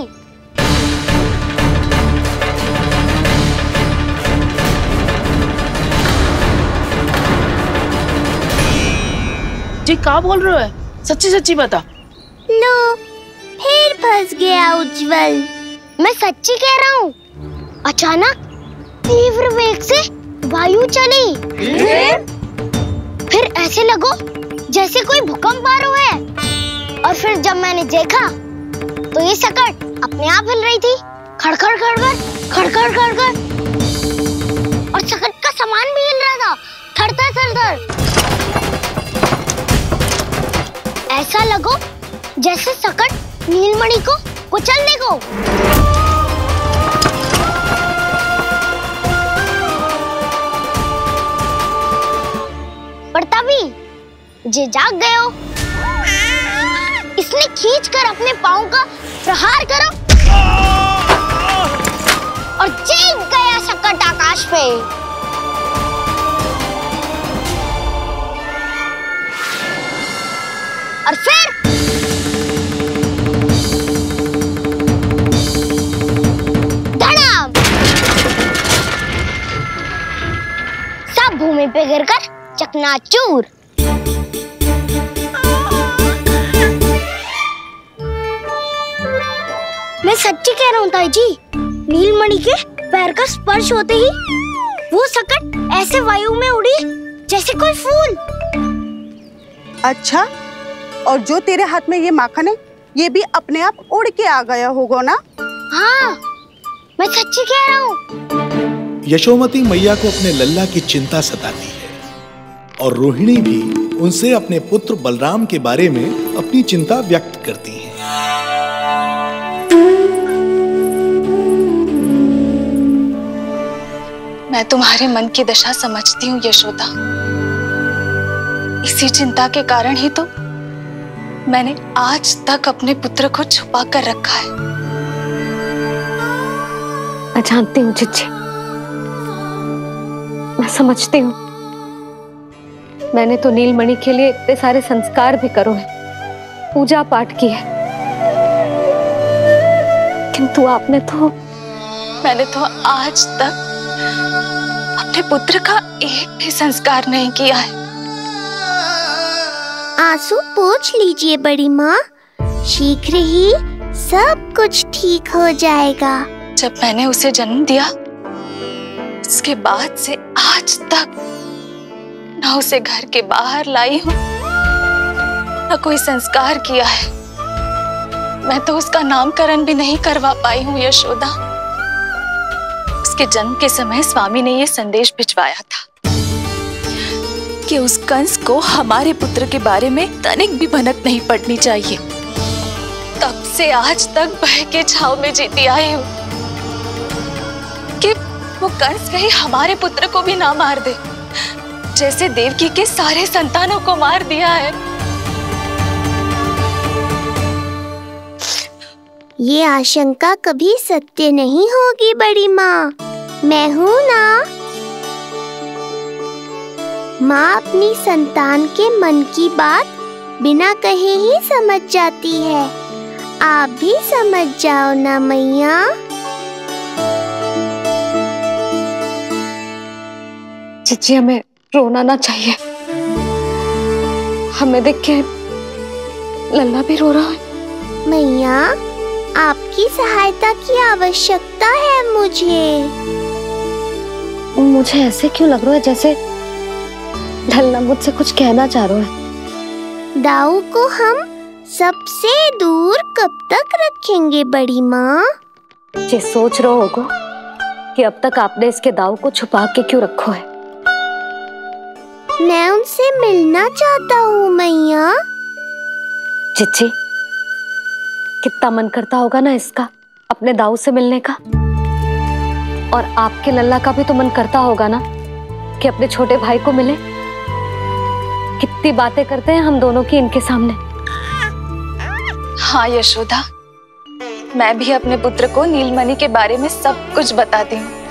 जी क्या बोल रहे हो? सच्ची सच्ची बता। नो, फिर फंस गया उज्जवल। मैं सच्ची कह रहा हूँ। अचानक तीव्र वेग से वायु चली, फिर ऐसे लगो जैसे कोई भूकंप आ रहा है। और फिर जब मैंने देखा तो ये शकट अपने आप हिल रही थी, खड़खड़ खड़खड़ खड़खड़ खड़खड़, और शकट का सामान भी हिल रहा था, थरथर थरथर। ऐसा लगो जैसे शकट नीलमणि को कुचलने को। पर तभी जे जाग गए हो। इसने खींचकर अपने पांव का प्रहार करो और जीत गया शकट आकाश पे। और फिर धड़ाम सब भूमि पे गिरकर चकनाचूर। मैं सच्ची कह रहा हूँ ताई जी, नीलमणि के पैर का स्पर्श होते ही वो शकट ऐसे वायु में उड़ी जैसे कोई फूल। अच्छा, और जो तेरे हाथ में ये माखन है, ये भी अपने आप उड़ के आ गया होगा ना? हाँ, मैं सच्ची कह रहा हूँ। यशोमती मैया को अपने लल्ला की चिंता सताती है और रोहिणी भी उनसे अपने पुत्र बलराम के बारे में अपनी चिंता व्यक्त करती हैं। मैं तुम्हारे मन की दशा समझती हूँ यशोदा। इसी चिंता के कारण ही तो मैंने आज तक अपने पुत्र को छुपा कर रखा है। मैं जानती हूँ चिच्ची, मैं समझती हूँ। मैंने तो नीलमणि के लिए इतने सारे संस्कार भी करो हैं, पूजा पाठ की है, किंतु आपने तो, मैंने तो आज तक अपने पुत्र का एक भी संस्कार नहीं किया है। आंसू पोंछ लीजिए बड़ी माँ, शीघ्र ही सब कुछ ठीक हो जाएगा। जब मैंने उसे जन्म दिया, उसके बाद से आज तक ना उसे घर के बाहर लाई हूँ, ना कोई संस्कार किया है। मैं तो उसका नामकरण भी नहीं करवा पाई हूँ यशोदा। उसके जन्म के समय स्वामी ने यह संदेश भिजवाया था कि उस कंस को हमारे पुत्र के बारे में तनिक भी भनक नहीं पड़नी चाहिए। तब से आज तक भय के छाव में जीती आई हूँ कि वो कंस कहीं हमारे पुत्र को भी ना मार दे, जैसे देवकी के सारे संतानों को मार दिया है। ये आशंका कभी सत्य नहीं होगी बड़ी माँ, मैं हूँ ना। माँ अपनी संतान के मन की बात बिना कहे ही समझ जाती है। आप भी समझ जाओ ना मैया। चिच्ची, हमें रोना ना चाहिए। हमें देख के लल्ला भी रो रहा है। मैया, आपकी सहायता की आवश्यकता है मुझे। मुझे ऐसे क्यों लग रहा है जैसे लल्ला मुझसे कुछ कहना चाह रहा है? दाऊ को हम सबसे दूर कब तक रखेंगे बड़ी माँ? ये सोच रहे होगे कि अब तक आपने इसके दाऊ को छुपा के क्यों रखा है? मैं उनसे मिलना चाहता हूँ मैया। चिच्ची, कितना मन करता होगा ना इसका अपने दाऊ से मिलने का। और आपके लल्ला का भी तो मन करता होगा ना कि अपने छोटे भाई को मिले। कितनी बातें करते हैं हम दोनों की इनके सामने। हाँ यशोदा, मैं भी अपने पुत्र को नीलमणि के बारे में सब कुछ बताती हूँ।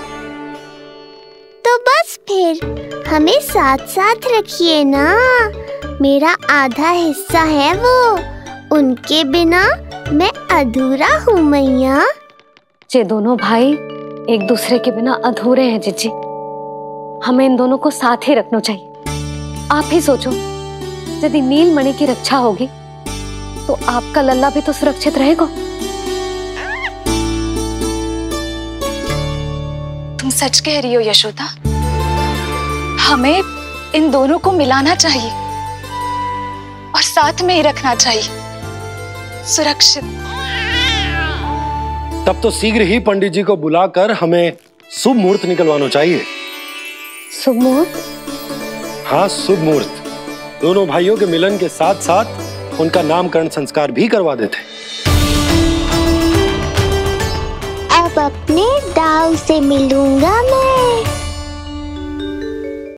तो बस फिर हमें साथ साथ रखिए ना, मेरा आधा हिस्सा है वो, उनके बिना मैं अधूरा हूँ मैया। ये दोनों भाई एक दूसरे के बिना अधूरे हैं जीजी, हमें इन दोनों को साथ ही रखना चाहिए। आप ही सोचो, यदि नीलमणि की रक्षा होगी तो आपका लल्ला भी तो सुरक्षित रहेगा। तुम सच कह रही हो यशोदा, हमें इन दोनों को मिलाना चाहिए और साथ में ही रखना चाहिए सुरक्षित। तब तो शीघ्र ही पंडित जी को बुलाकर हमें शुभ मुहूर्त निकलवाना चाहिए। शुभ मुहूर्त? हाँ शुभ मुहूर्त। दोनों भाइयों के मिलन के साथ साथ उनका नामकरण संस्कार भी करवा देते। अब अपने दाऊ से मिलूंगा मैं।